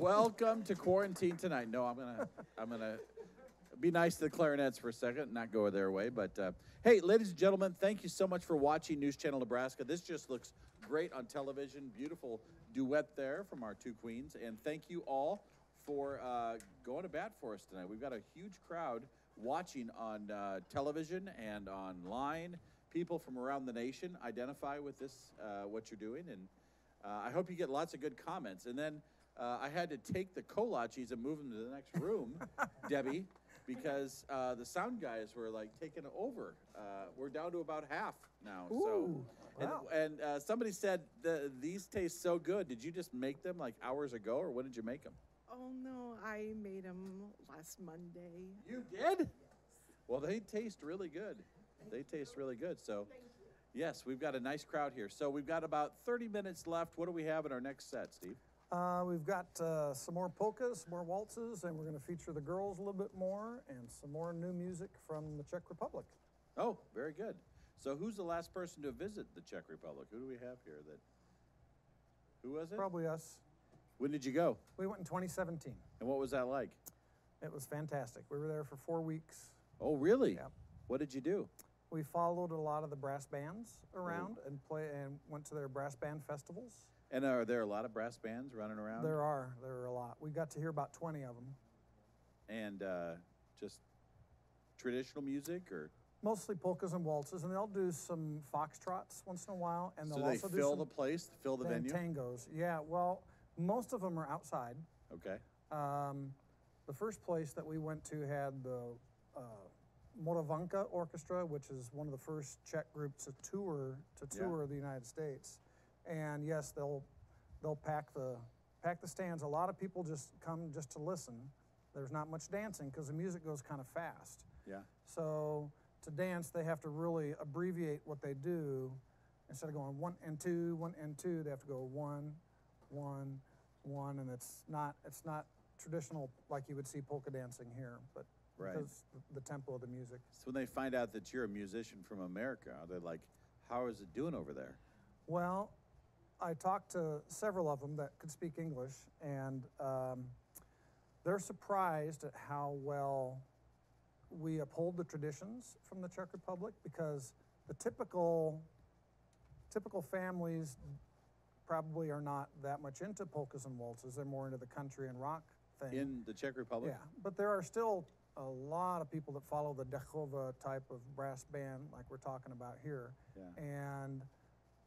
Welcome to Quarantine Tonight. No, I'm gonna, I'm gonna be nice to the clarinets for a second, not go their way. But uh, hey, ladies and gentlemen, thank you so much for watching News Channel Nebraska. This just looks great on television. Beautiful duet there from our two queens, and thank you all for uh, going to bat for us tonight. We've got a huge crowd watching on uh, television and online. People from around the nation identify with this, uh, what you're doing, and uh, I hope you get lots of good comments. And then uh, I had to take the kolaches and move them to the next room, Debbie, because uh, the sound guys were like taking over. Uh, we're down to about half now. Ooh, so, wow. And, and uh, somebody said, the, these taste so good. Did you just make them like hours ago, or when did you make them? Oh, no, I made them last Monday. You did? Yes. Well, they taste really good. They taste really good. So, yes, we've got a nice crowd here. So we've got about thirty minutes left. What do we have in our next set, Steve? Uh, we've got uh, some more polkas, some more waltzes, and we're going to feature the girls a little bit more, and some more new music from the Czech Republic. Oh, very good. So who's the last person to visit the Czech Republic? Who do we have here? That? Who was it? Probably us. When did you go? We went in twenty seventeen. And what was that like? It was fantastic. We were there for four weeks. Oh, really? Yeah. What did you do? We followed a lot of the brass bands around oh. and play and went to their brass band festivals. And are there a lot of brass bands running around? There are. There are a lot. We got to hear about twenty of them. And uh, just traditional music, or mostly polkas and waltzes, and they'll do some foxtrots once in a while, and they'll so also they fill do some the place, fill the venue. Tangos. Yeah. Well, most of them are outside. Okay. Um, the first place that we went to had the. Uh, Moravanka Orchestra, which is one of the first Czech groups to tour to tour yeah. the United States, and yes, they'll they'll pack the pack the stands. A lot of people just come just to listen. There's not much dancing because the music goes kind of fast. Yeah. So to dance, they have to really abbreviate what they do. Instead of going one and two, one and two, they have to go one, one, one, and it's not it's not traditional like you would see polka dancing here, but. Right. Because the tempo of the music. So when they find out that you're a musician from America, they're like, how is it doing over there? Well, I talked to several of them that could speak English, and um, they're surprised at how well we uphold the traditions from the Czech Republic, because the typical, typical families probably are not that much into polkas and waltzes. They're more into the country and rock thing. In the Czech Republic? Yeah, but there are still a lot of people that follow the Dechova type of brass band, like we're talking about here, yeah. and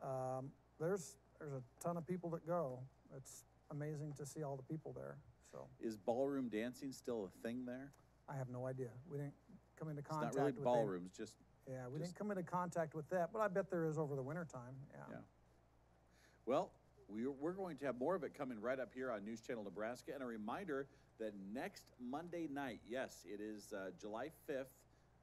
um, there's there's a ton of people that go. It's amazing to see all the people there. So, is ballroom dancing still a thing there? I have no idea. We didn't come into contact. It's not really with ballrooms, any, just yeah. We just didn't come into contact with that, but I bet there is over the winter time. Yeah. yeah. Well, we're we're going to have more of it coming right up here on News Channel Nebraska, and a reminder. The next Monday night, yes, it is uh, July fifth.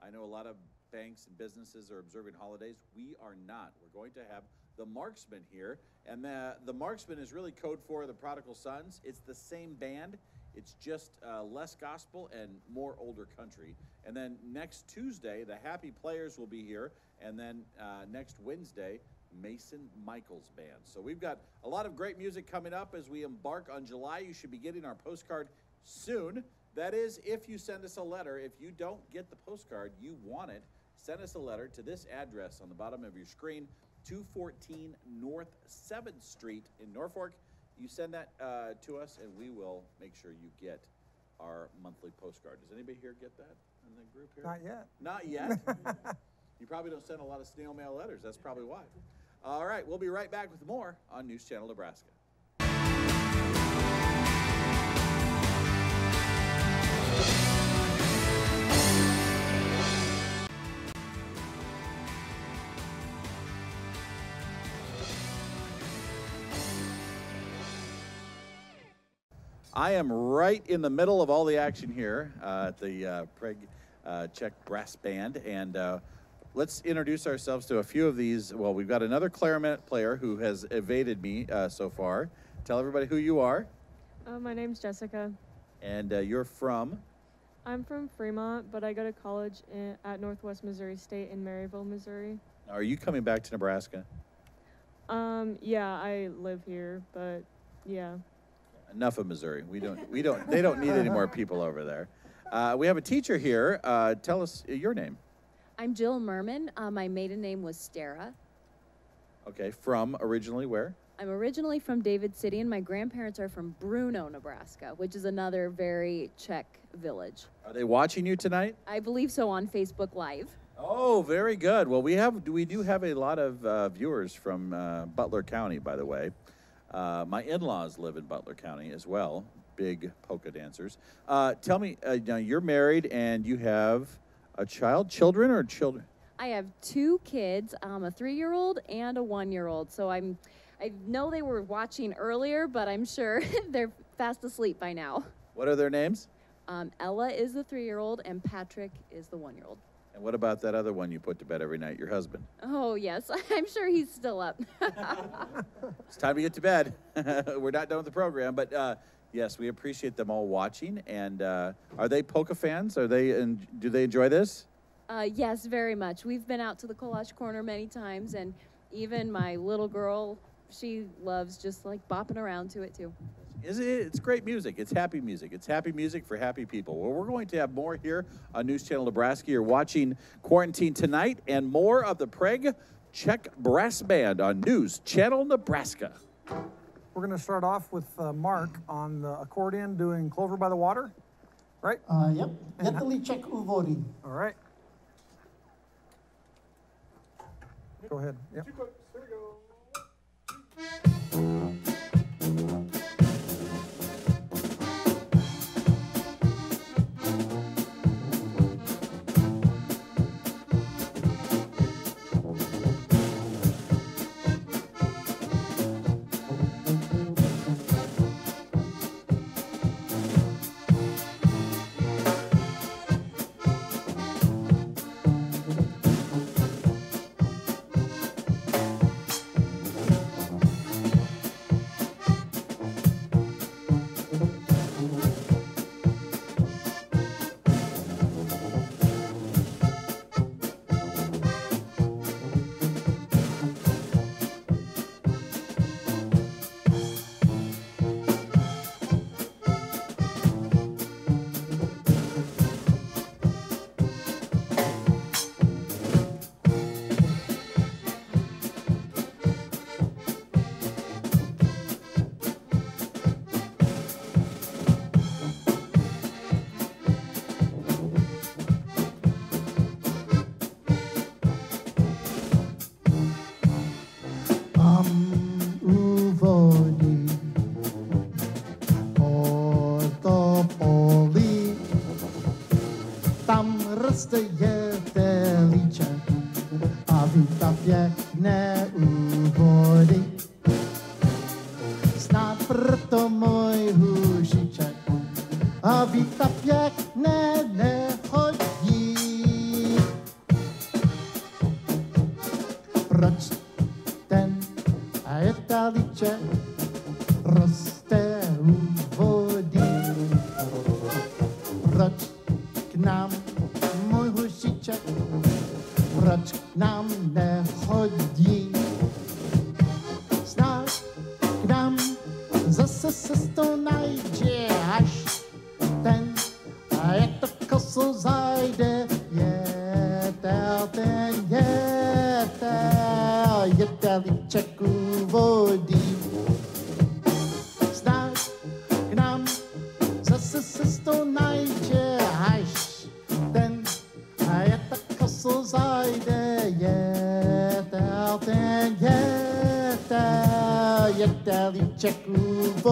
I know a lot of banks and businesses are observing holidays. We are not. We're going to have the Marksman here. And the, the Marksman is really code for the Prodigal Sons. It's the same band. It's just uh, less gospel and more older country. And then next Tuesday, the Happy Players will be here. And then uh, next Wednesday, Mason Michaels Band. So we've got a lot of great music coming up as we embark on July. You should be getting our postcard soon. That is, if you send us a letter. If you don't get the postcard, you want it, send us a letter to this address on the bottom of your screen, two fourteen North seventh Street in Norfolk. You send that uh, to us, and we will make sure you get our monthly postcard. Does anybody here get that in the group here? Not yet. Not yet? You probably don't send a lot of snail mail letters. That's probably why. All right, we'll be right back with more on News Channel Nebraska. I am right in the middle of all the action here uh, at the uh, Prague uh, Czech Brass Band, and uh, let's introduce ourselves to a few of these. Well, we've got another clarinet player who has evaded me uh, so far. Tell everybody who you are. Uh, my name's Jessica. And uh, you're from? I'm from Fremont, but I go to college in, at Northwest Missouri State in Maryville, Missouri. Are you coming back to Nebraska? Um, yeah, I live here, but yeah. Enough of Missouri. We don't. We don't. They don't need any more people over there. Uh, we have a teacher here. Uh, tell us your name. I'm Jill Merman. Uh, my maiden name was Stara. Okay. From originally where? I'm originally from David City, and my grandparents are from Bruno, Nebraska, which is another very Czech village. Are they watching you tonight? I believe so, on Facebook Live. Oh, very good. Well, we have we do have a lot of uh, viewers from uh, Butler County, by the way. Uh, my in-laws live in Butler County as well. Big polka dancers. Uh, tell me, uh, now you're married and you have a child, children or children? I have two kids, um, a three-year-old and a one-year-old. So I'm. I know they were watching earlier, but I'm sure they're fast asleep by now. What are their names? Um, Ella is the three-year-old, and Patrick is the one-year-old. And what about that other one you put to bed every night, your husband? Oh, yes. I'm sure he's still up. It's time to get to bed. We're not done with the program, but uh, yes, we appreciate them all watching. And uh, are they polka fans? Are they? And do they enjoy this? Uh, yes, very much. We've been out to the Kolach Corner many times, and even my little girl... She loves just like bopping around to it too. Is it? It's great music. It's happy music. It's happy music for happy people. Well, we're going to have more here on News Channel Nebraska. You're watching Quarantine Tonight and more of the Prague Czech Brass Band on News Channel Nebraska. We're going to start off with uh, Mark on the accordion doing Clover by the Water, right? Uh, yep. Natalie Czech Uvory. All right. Go ahead. Yep. There we go.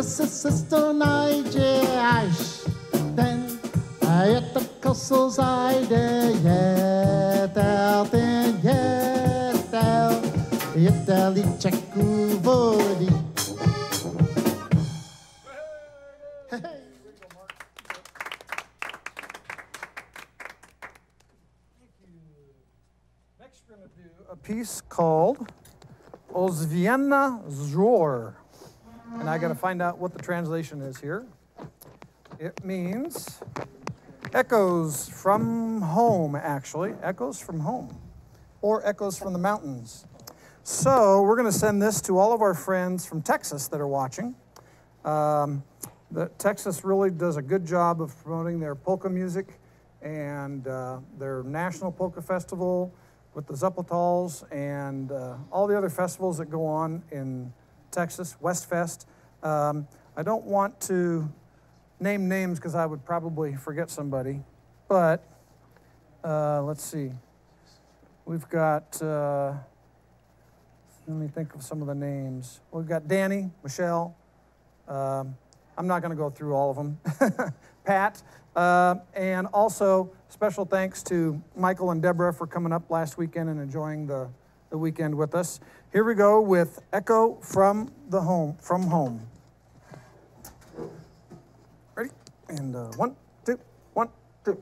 co se se to najde, až ten a je to koso zajde, jetel, ten jetel, jetelíček u vody. Piece called Ozvěna Zor, and I got to find out what the translation is here. It means echoes from home, actually. Echoes from home, or echoes from the mountains. So we're going to send this to all of our friends from Texas that are watching. Um, the, Texas really does a good job of promoting their polka music and uh, their National Polka Festival, with the Zapotals and uh, all the other festivals that go on in Texas, Westfest. Um, I don't want to name names because I would probably forget somebody, but uh, let's see. We've got, uh, let me think of some of the names. We've got Danny, Michelle. Um, I'm not gonna go through all of them. Pat. Uh, and also, special thanks to Michael and Deborah for coming up last weekend and enjoying the, the weekend with us. Here we go with Echo from the Home, from Home. Ready? And uh, one, two, one, two.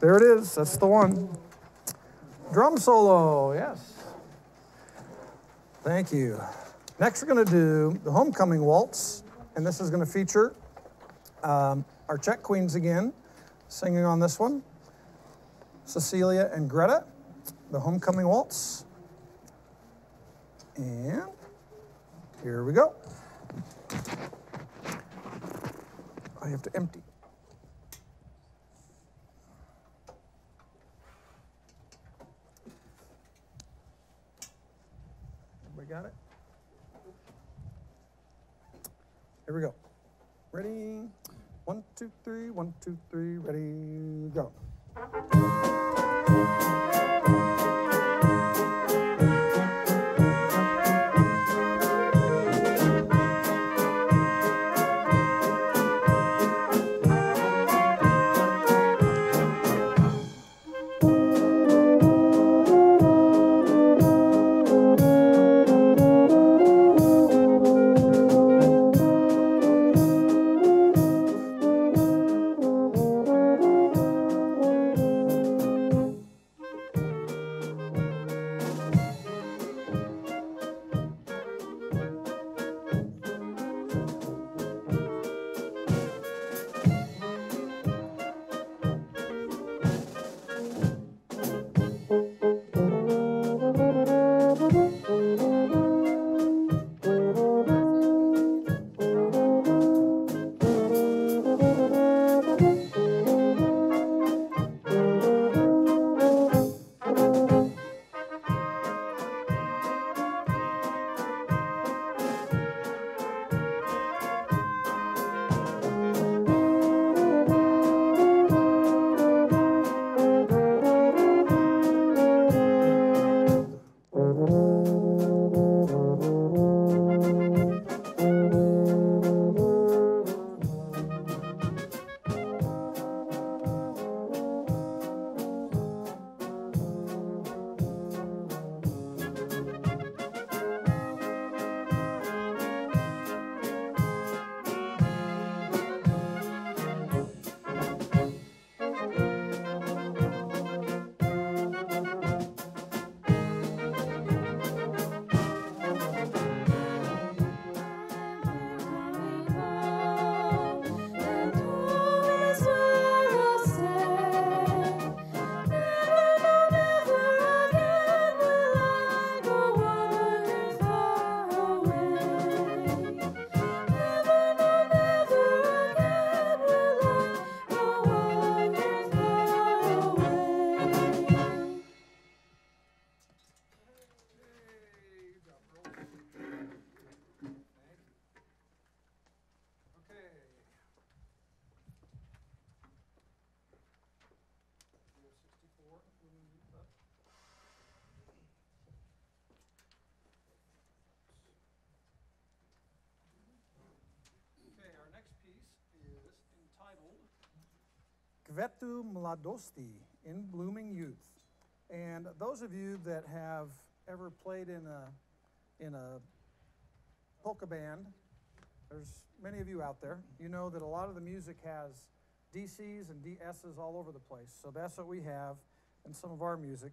There it is, that's the one. Drum solo, yes. Thank you. Next we're gonna do the Homecoming Waltz, and this is gonna feature um, our Czech queens again, singing on this one, Cecilia and Greta, the Homecoming Waltz. And here we go. I have to empty. Everybody got it? Here we go. Ready? One, two, three, one, two, three, ready, go. Kvetu Mladosti, in blooming youth. And those of you that have ever played in a in a polka band, there's many of you out there, you know that a lot of the music has D Cs and D Ss all over the place. So that's what we have in some of our music.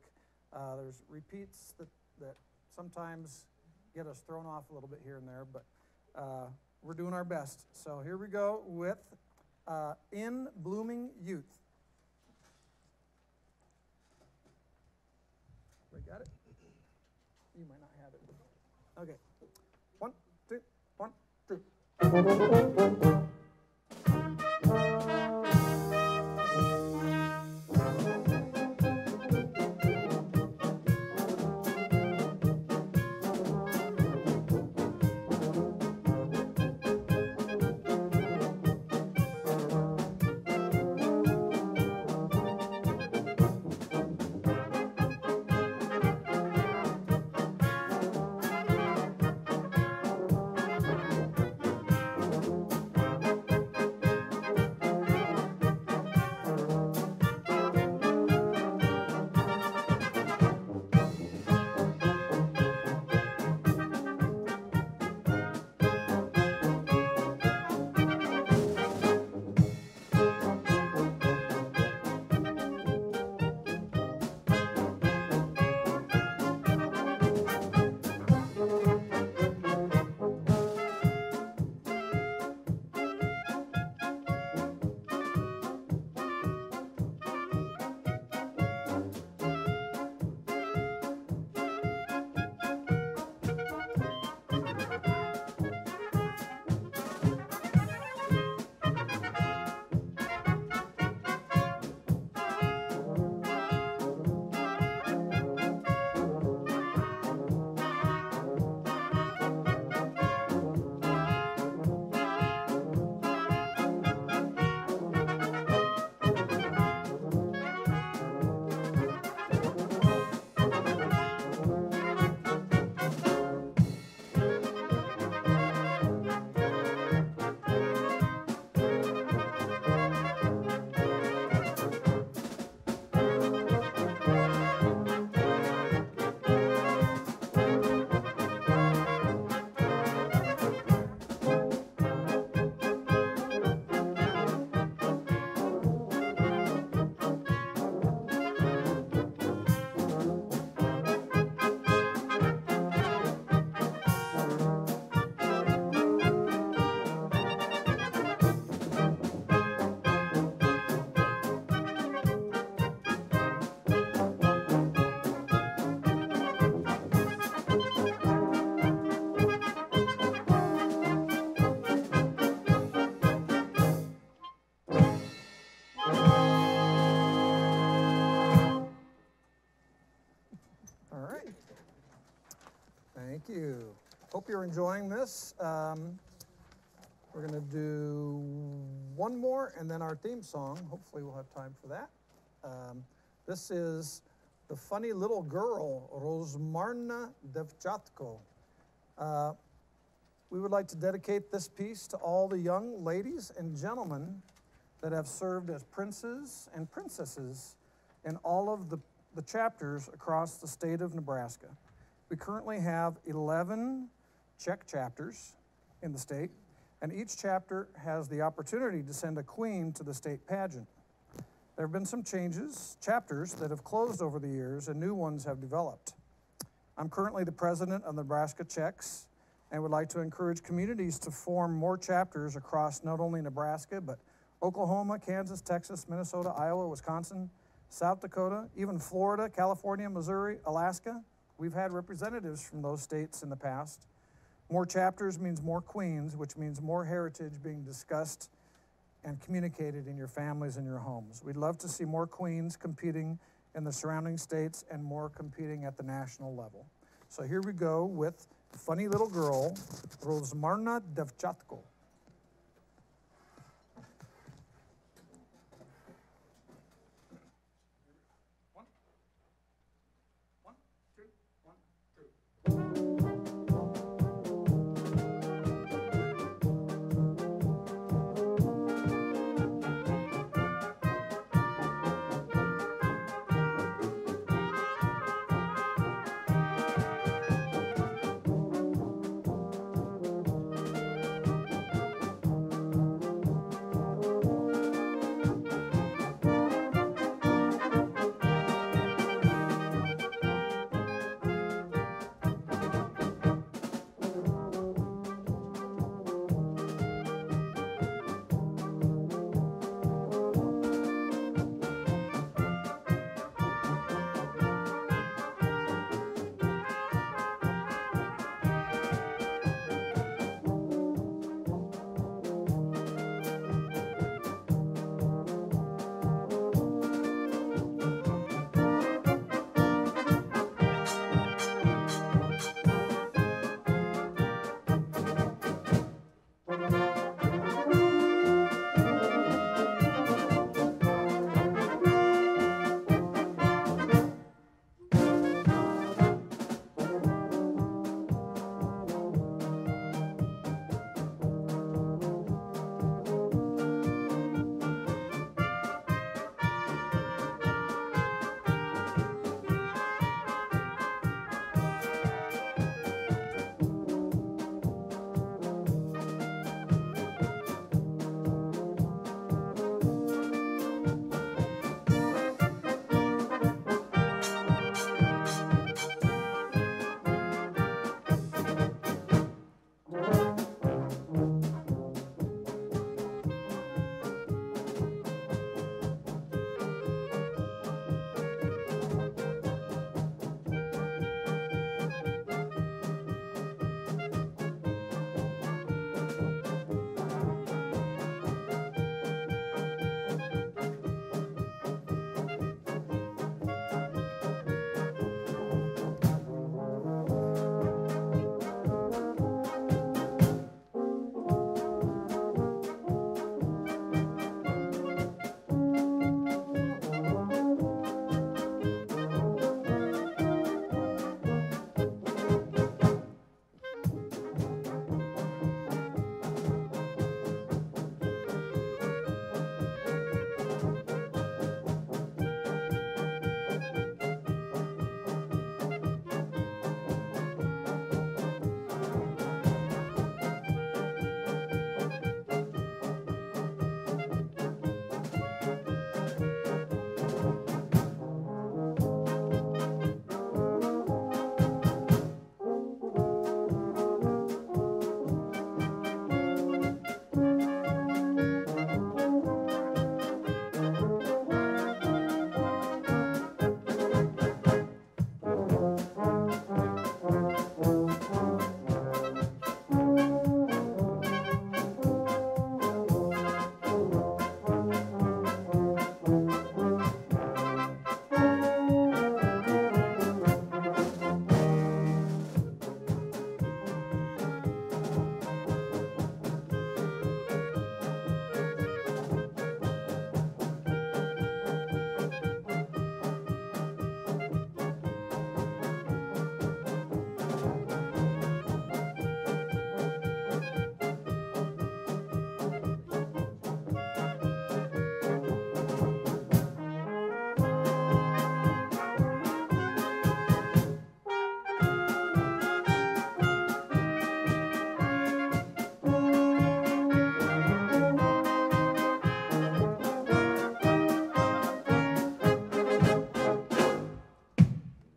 Uh, there's repeats that, that sometimes get us thrown off a little bit here and there, but uh, we're doing our best. So here we go with Uh, in blooming youth. We got it? You might not have it. Okay. One, two, one, two. Thank you. Hope you're enjoying this. Um, we're going to do one more and then our theme song. Hopefully we'll have time for that. Um, this is the funny little girl, Rozmarná Devčatko. Uh, we would like to dedicate this piece to all the young ladies and gentlemen that have served as princes and princesses in all of the, the chapters across the state of Nebraska. We currently have eleven Czech chapters in the state, and each chapter has the opportunity to send a queen to the state pageant. There have been some changes, chapters that have closed over the years, and new ones have developed. I'm currently the president of Nebraska Czechs, and would like to encourage communities to form more chapters across not only Nebraska, but Oklahoma, Kansas, Texas, Minnesota, Iowa, Wisconsin, South Dakota, even Florida, California, Missouri, Alaska. We've had representatives from those states in the past. More chapters means more queens, which means more heritage being discussed and communicated in your families and your homes. We'd love to see more queens competing in the surrounding states and more competing at the national level. So here we go with funny little girl, Rozmarná Devčatko.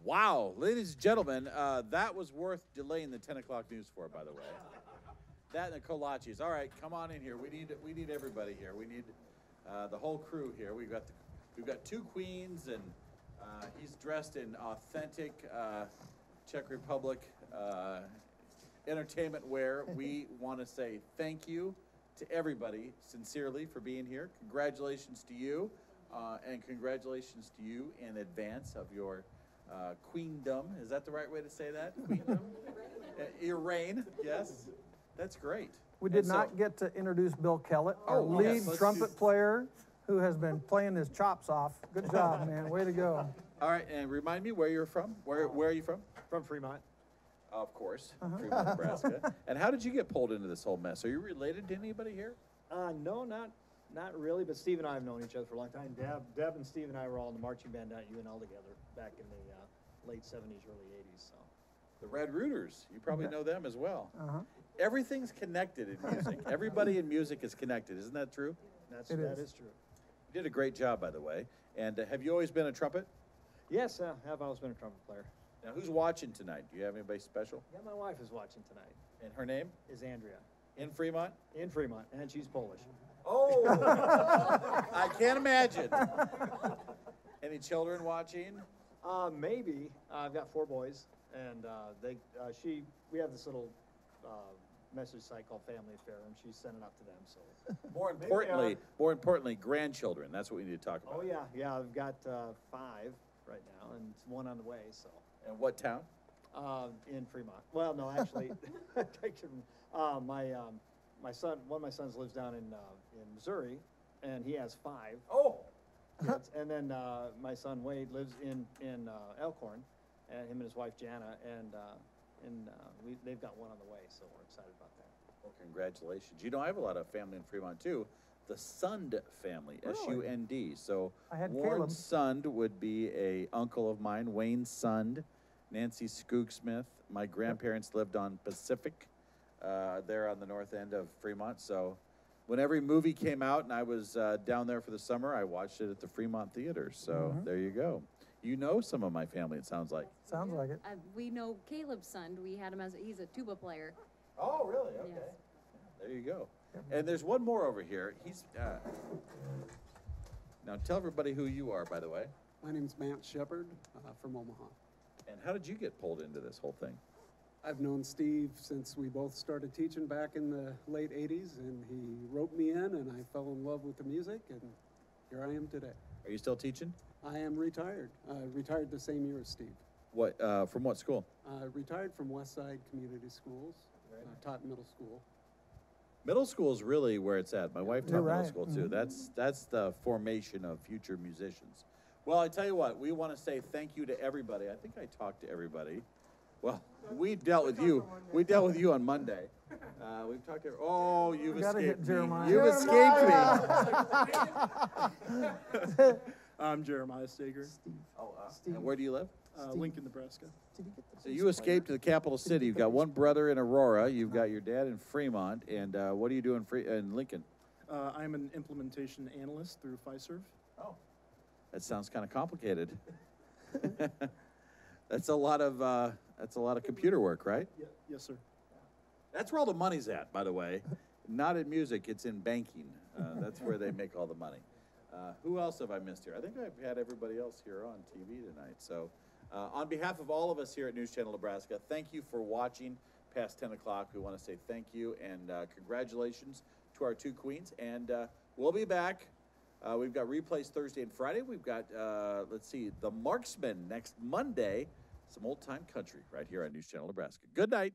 Wow, ladies and gentlemen, uh, that was worth delaying the ten o'clock news for, by the way. That and the kolaches. All right, come on in here. We need we need everybody here. We need uh, the whole crew here. We've got the, we've got two queens, and uh, he's dressed in authentic uh, Czech Republic uh, entertainment wear. We want to say thank you to everybody sincerely for being here. Congratulations to you, uh, and congratulations to you in advance of your uh, queendom. Is that the right way to say that? Queendom? uh, your reign, yes. That's great. We did so, not get to introduce Bill Kellett, our oh, lead yes, trumpet player, who has been playing his chops off. Good job, man. Way to go. All right, and remind me where you're from. Where Where are you from? From Fremont. Of course, uh-huh. Fremont, Nebraska. And how did you get pulled into this whole mess? Are you related to anybody here? Uh, no, not not really, but Steve and I have known each other for a long time. Deb, Deb and Steve and I were all in the marching band at U N L together back in the uh, late seventies, early eighties. So. The Red Rooters, you probably know them as well. Uh-huh. Everything's connected in music. Everybody in music is connected. Isn't that true? That's, that is. is true. You did a great job, by the way. And uh, have you always been a trumpet? Yes, uh, I've always been a trumpet player. Now, who's watching tonight? Do you have anybody special? Yeah, my wife is watching tonight. And her name? Is Andrea. In Fremont? In Fremont, and she's Polish. Oh! I can't imagine. Any children watching? Uh, maybe. Uh, I've got four boys, and uh, they, uh, she, we have this little... Uh, message site called Family Affair, and she's sending up to them. So more importantly, more importantly, grandchildren. That's what we need to talk about. Oh yeah, yeah. I've got uh, five right now, and one on the way. So. And what town? Uh, in Fremont. Well, no, actually, uh, my um, my son, one of my sons lives down in uh, in Missouri, and he has five. Oh. Kids. And then uh, my son Wade lives in in uh, Elkhorn, and him and his wife Jana, and. Uh, And uh, we, they've got one on the way, so we're excited about that. Well, congratulations. You know, I have a lot of family in Fremont, too. The Sund family, really? S U N D. So Warren Sund would be a uncle of mine, Wayne Sund, Nancy Skoogsmith. My grandparents lived on Pacific uh, there on the north end of Fremont. So when every movie came out and I was uh, down there for the summer, I watched it at the Fremont Theater. So mm-hmm. There you go. You know some of my family, it sounds like. Sounds like it. Uh, we know Caleb's son. We had him as, he's a tuba player. Oh, really? Okay. Yes. There you go. And there's one more over here. He's, uh, now tell everybody who you are, by the way. My name's Matt Shepard uh, from Omaha. And how did you get pulled into this whole thing? I've known Steve since we both started teaching back in the late eighties, and he roped me in, and I fell in love with the music, and here I am today. Are you still teaching? I am retired. Uh, retired the same year as Steve. What? Uh, from what school? Uh, retired from Westside Community Schools. Right. Uh, taught middle school. Middle school is really where it's at. My yeah. wife taught You're middle right. school too. Mm-hmm. That's that's the formation of future musicians. Well, I tell you what, we want to say thank you to everybody. I think I talked to everybody. Well, we dealt with you. We dealt with you on Monday. Uh, we've talked to. Oh, you've we escaped me. Jeremiah. You've Jeremiah. escaped me. I'm Jeremiah Steger. Steve. Oh, uh, Steve. And where do you live? Uh, Lincoln, Nebraska. So you escaped to the capital city. You've got one brother in Aurora. You've got your dad in Fremont. And uh, what do you do in, Fre in Lincoln? Uh, I'm an implementation analyst through Fiserv. Oh, that sounds kind of complicated. That's a lot of uh, that's a lot of computer work, right? Yeah. Yes, sir. That's where all the money's at, by the way. Not in music. It's in banking. Uh, that's where they make all the money. Uh, who else have I missed here? I think I've had everybody else here on T V tonight. So uh, on behalf of all of us here at News Channel Nebraska, thank you for watching past ten o'clock. We want to say thank you and uh, congratulations to our two queens. And uh, we'll be back. Uh, we've got replays Thursday and Friday. We've got, uh, let's see, The Marksman next Monday. Some old-time country right here on News Channel Nebraska. Good night.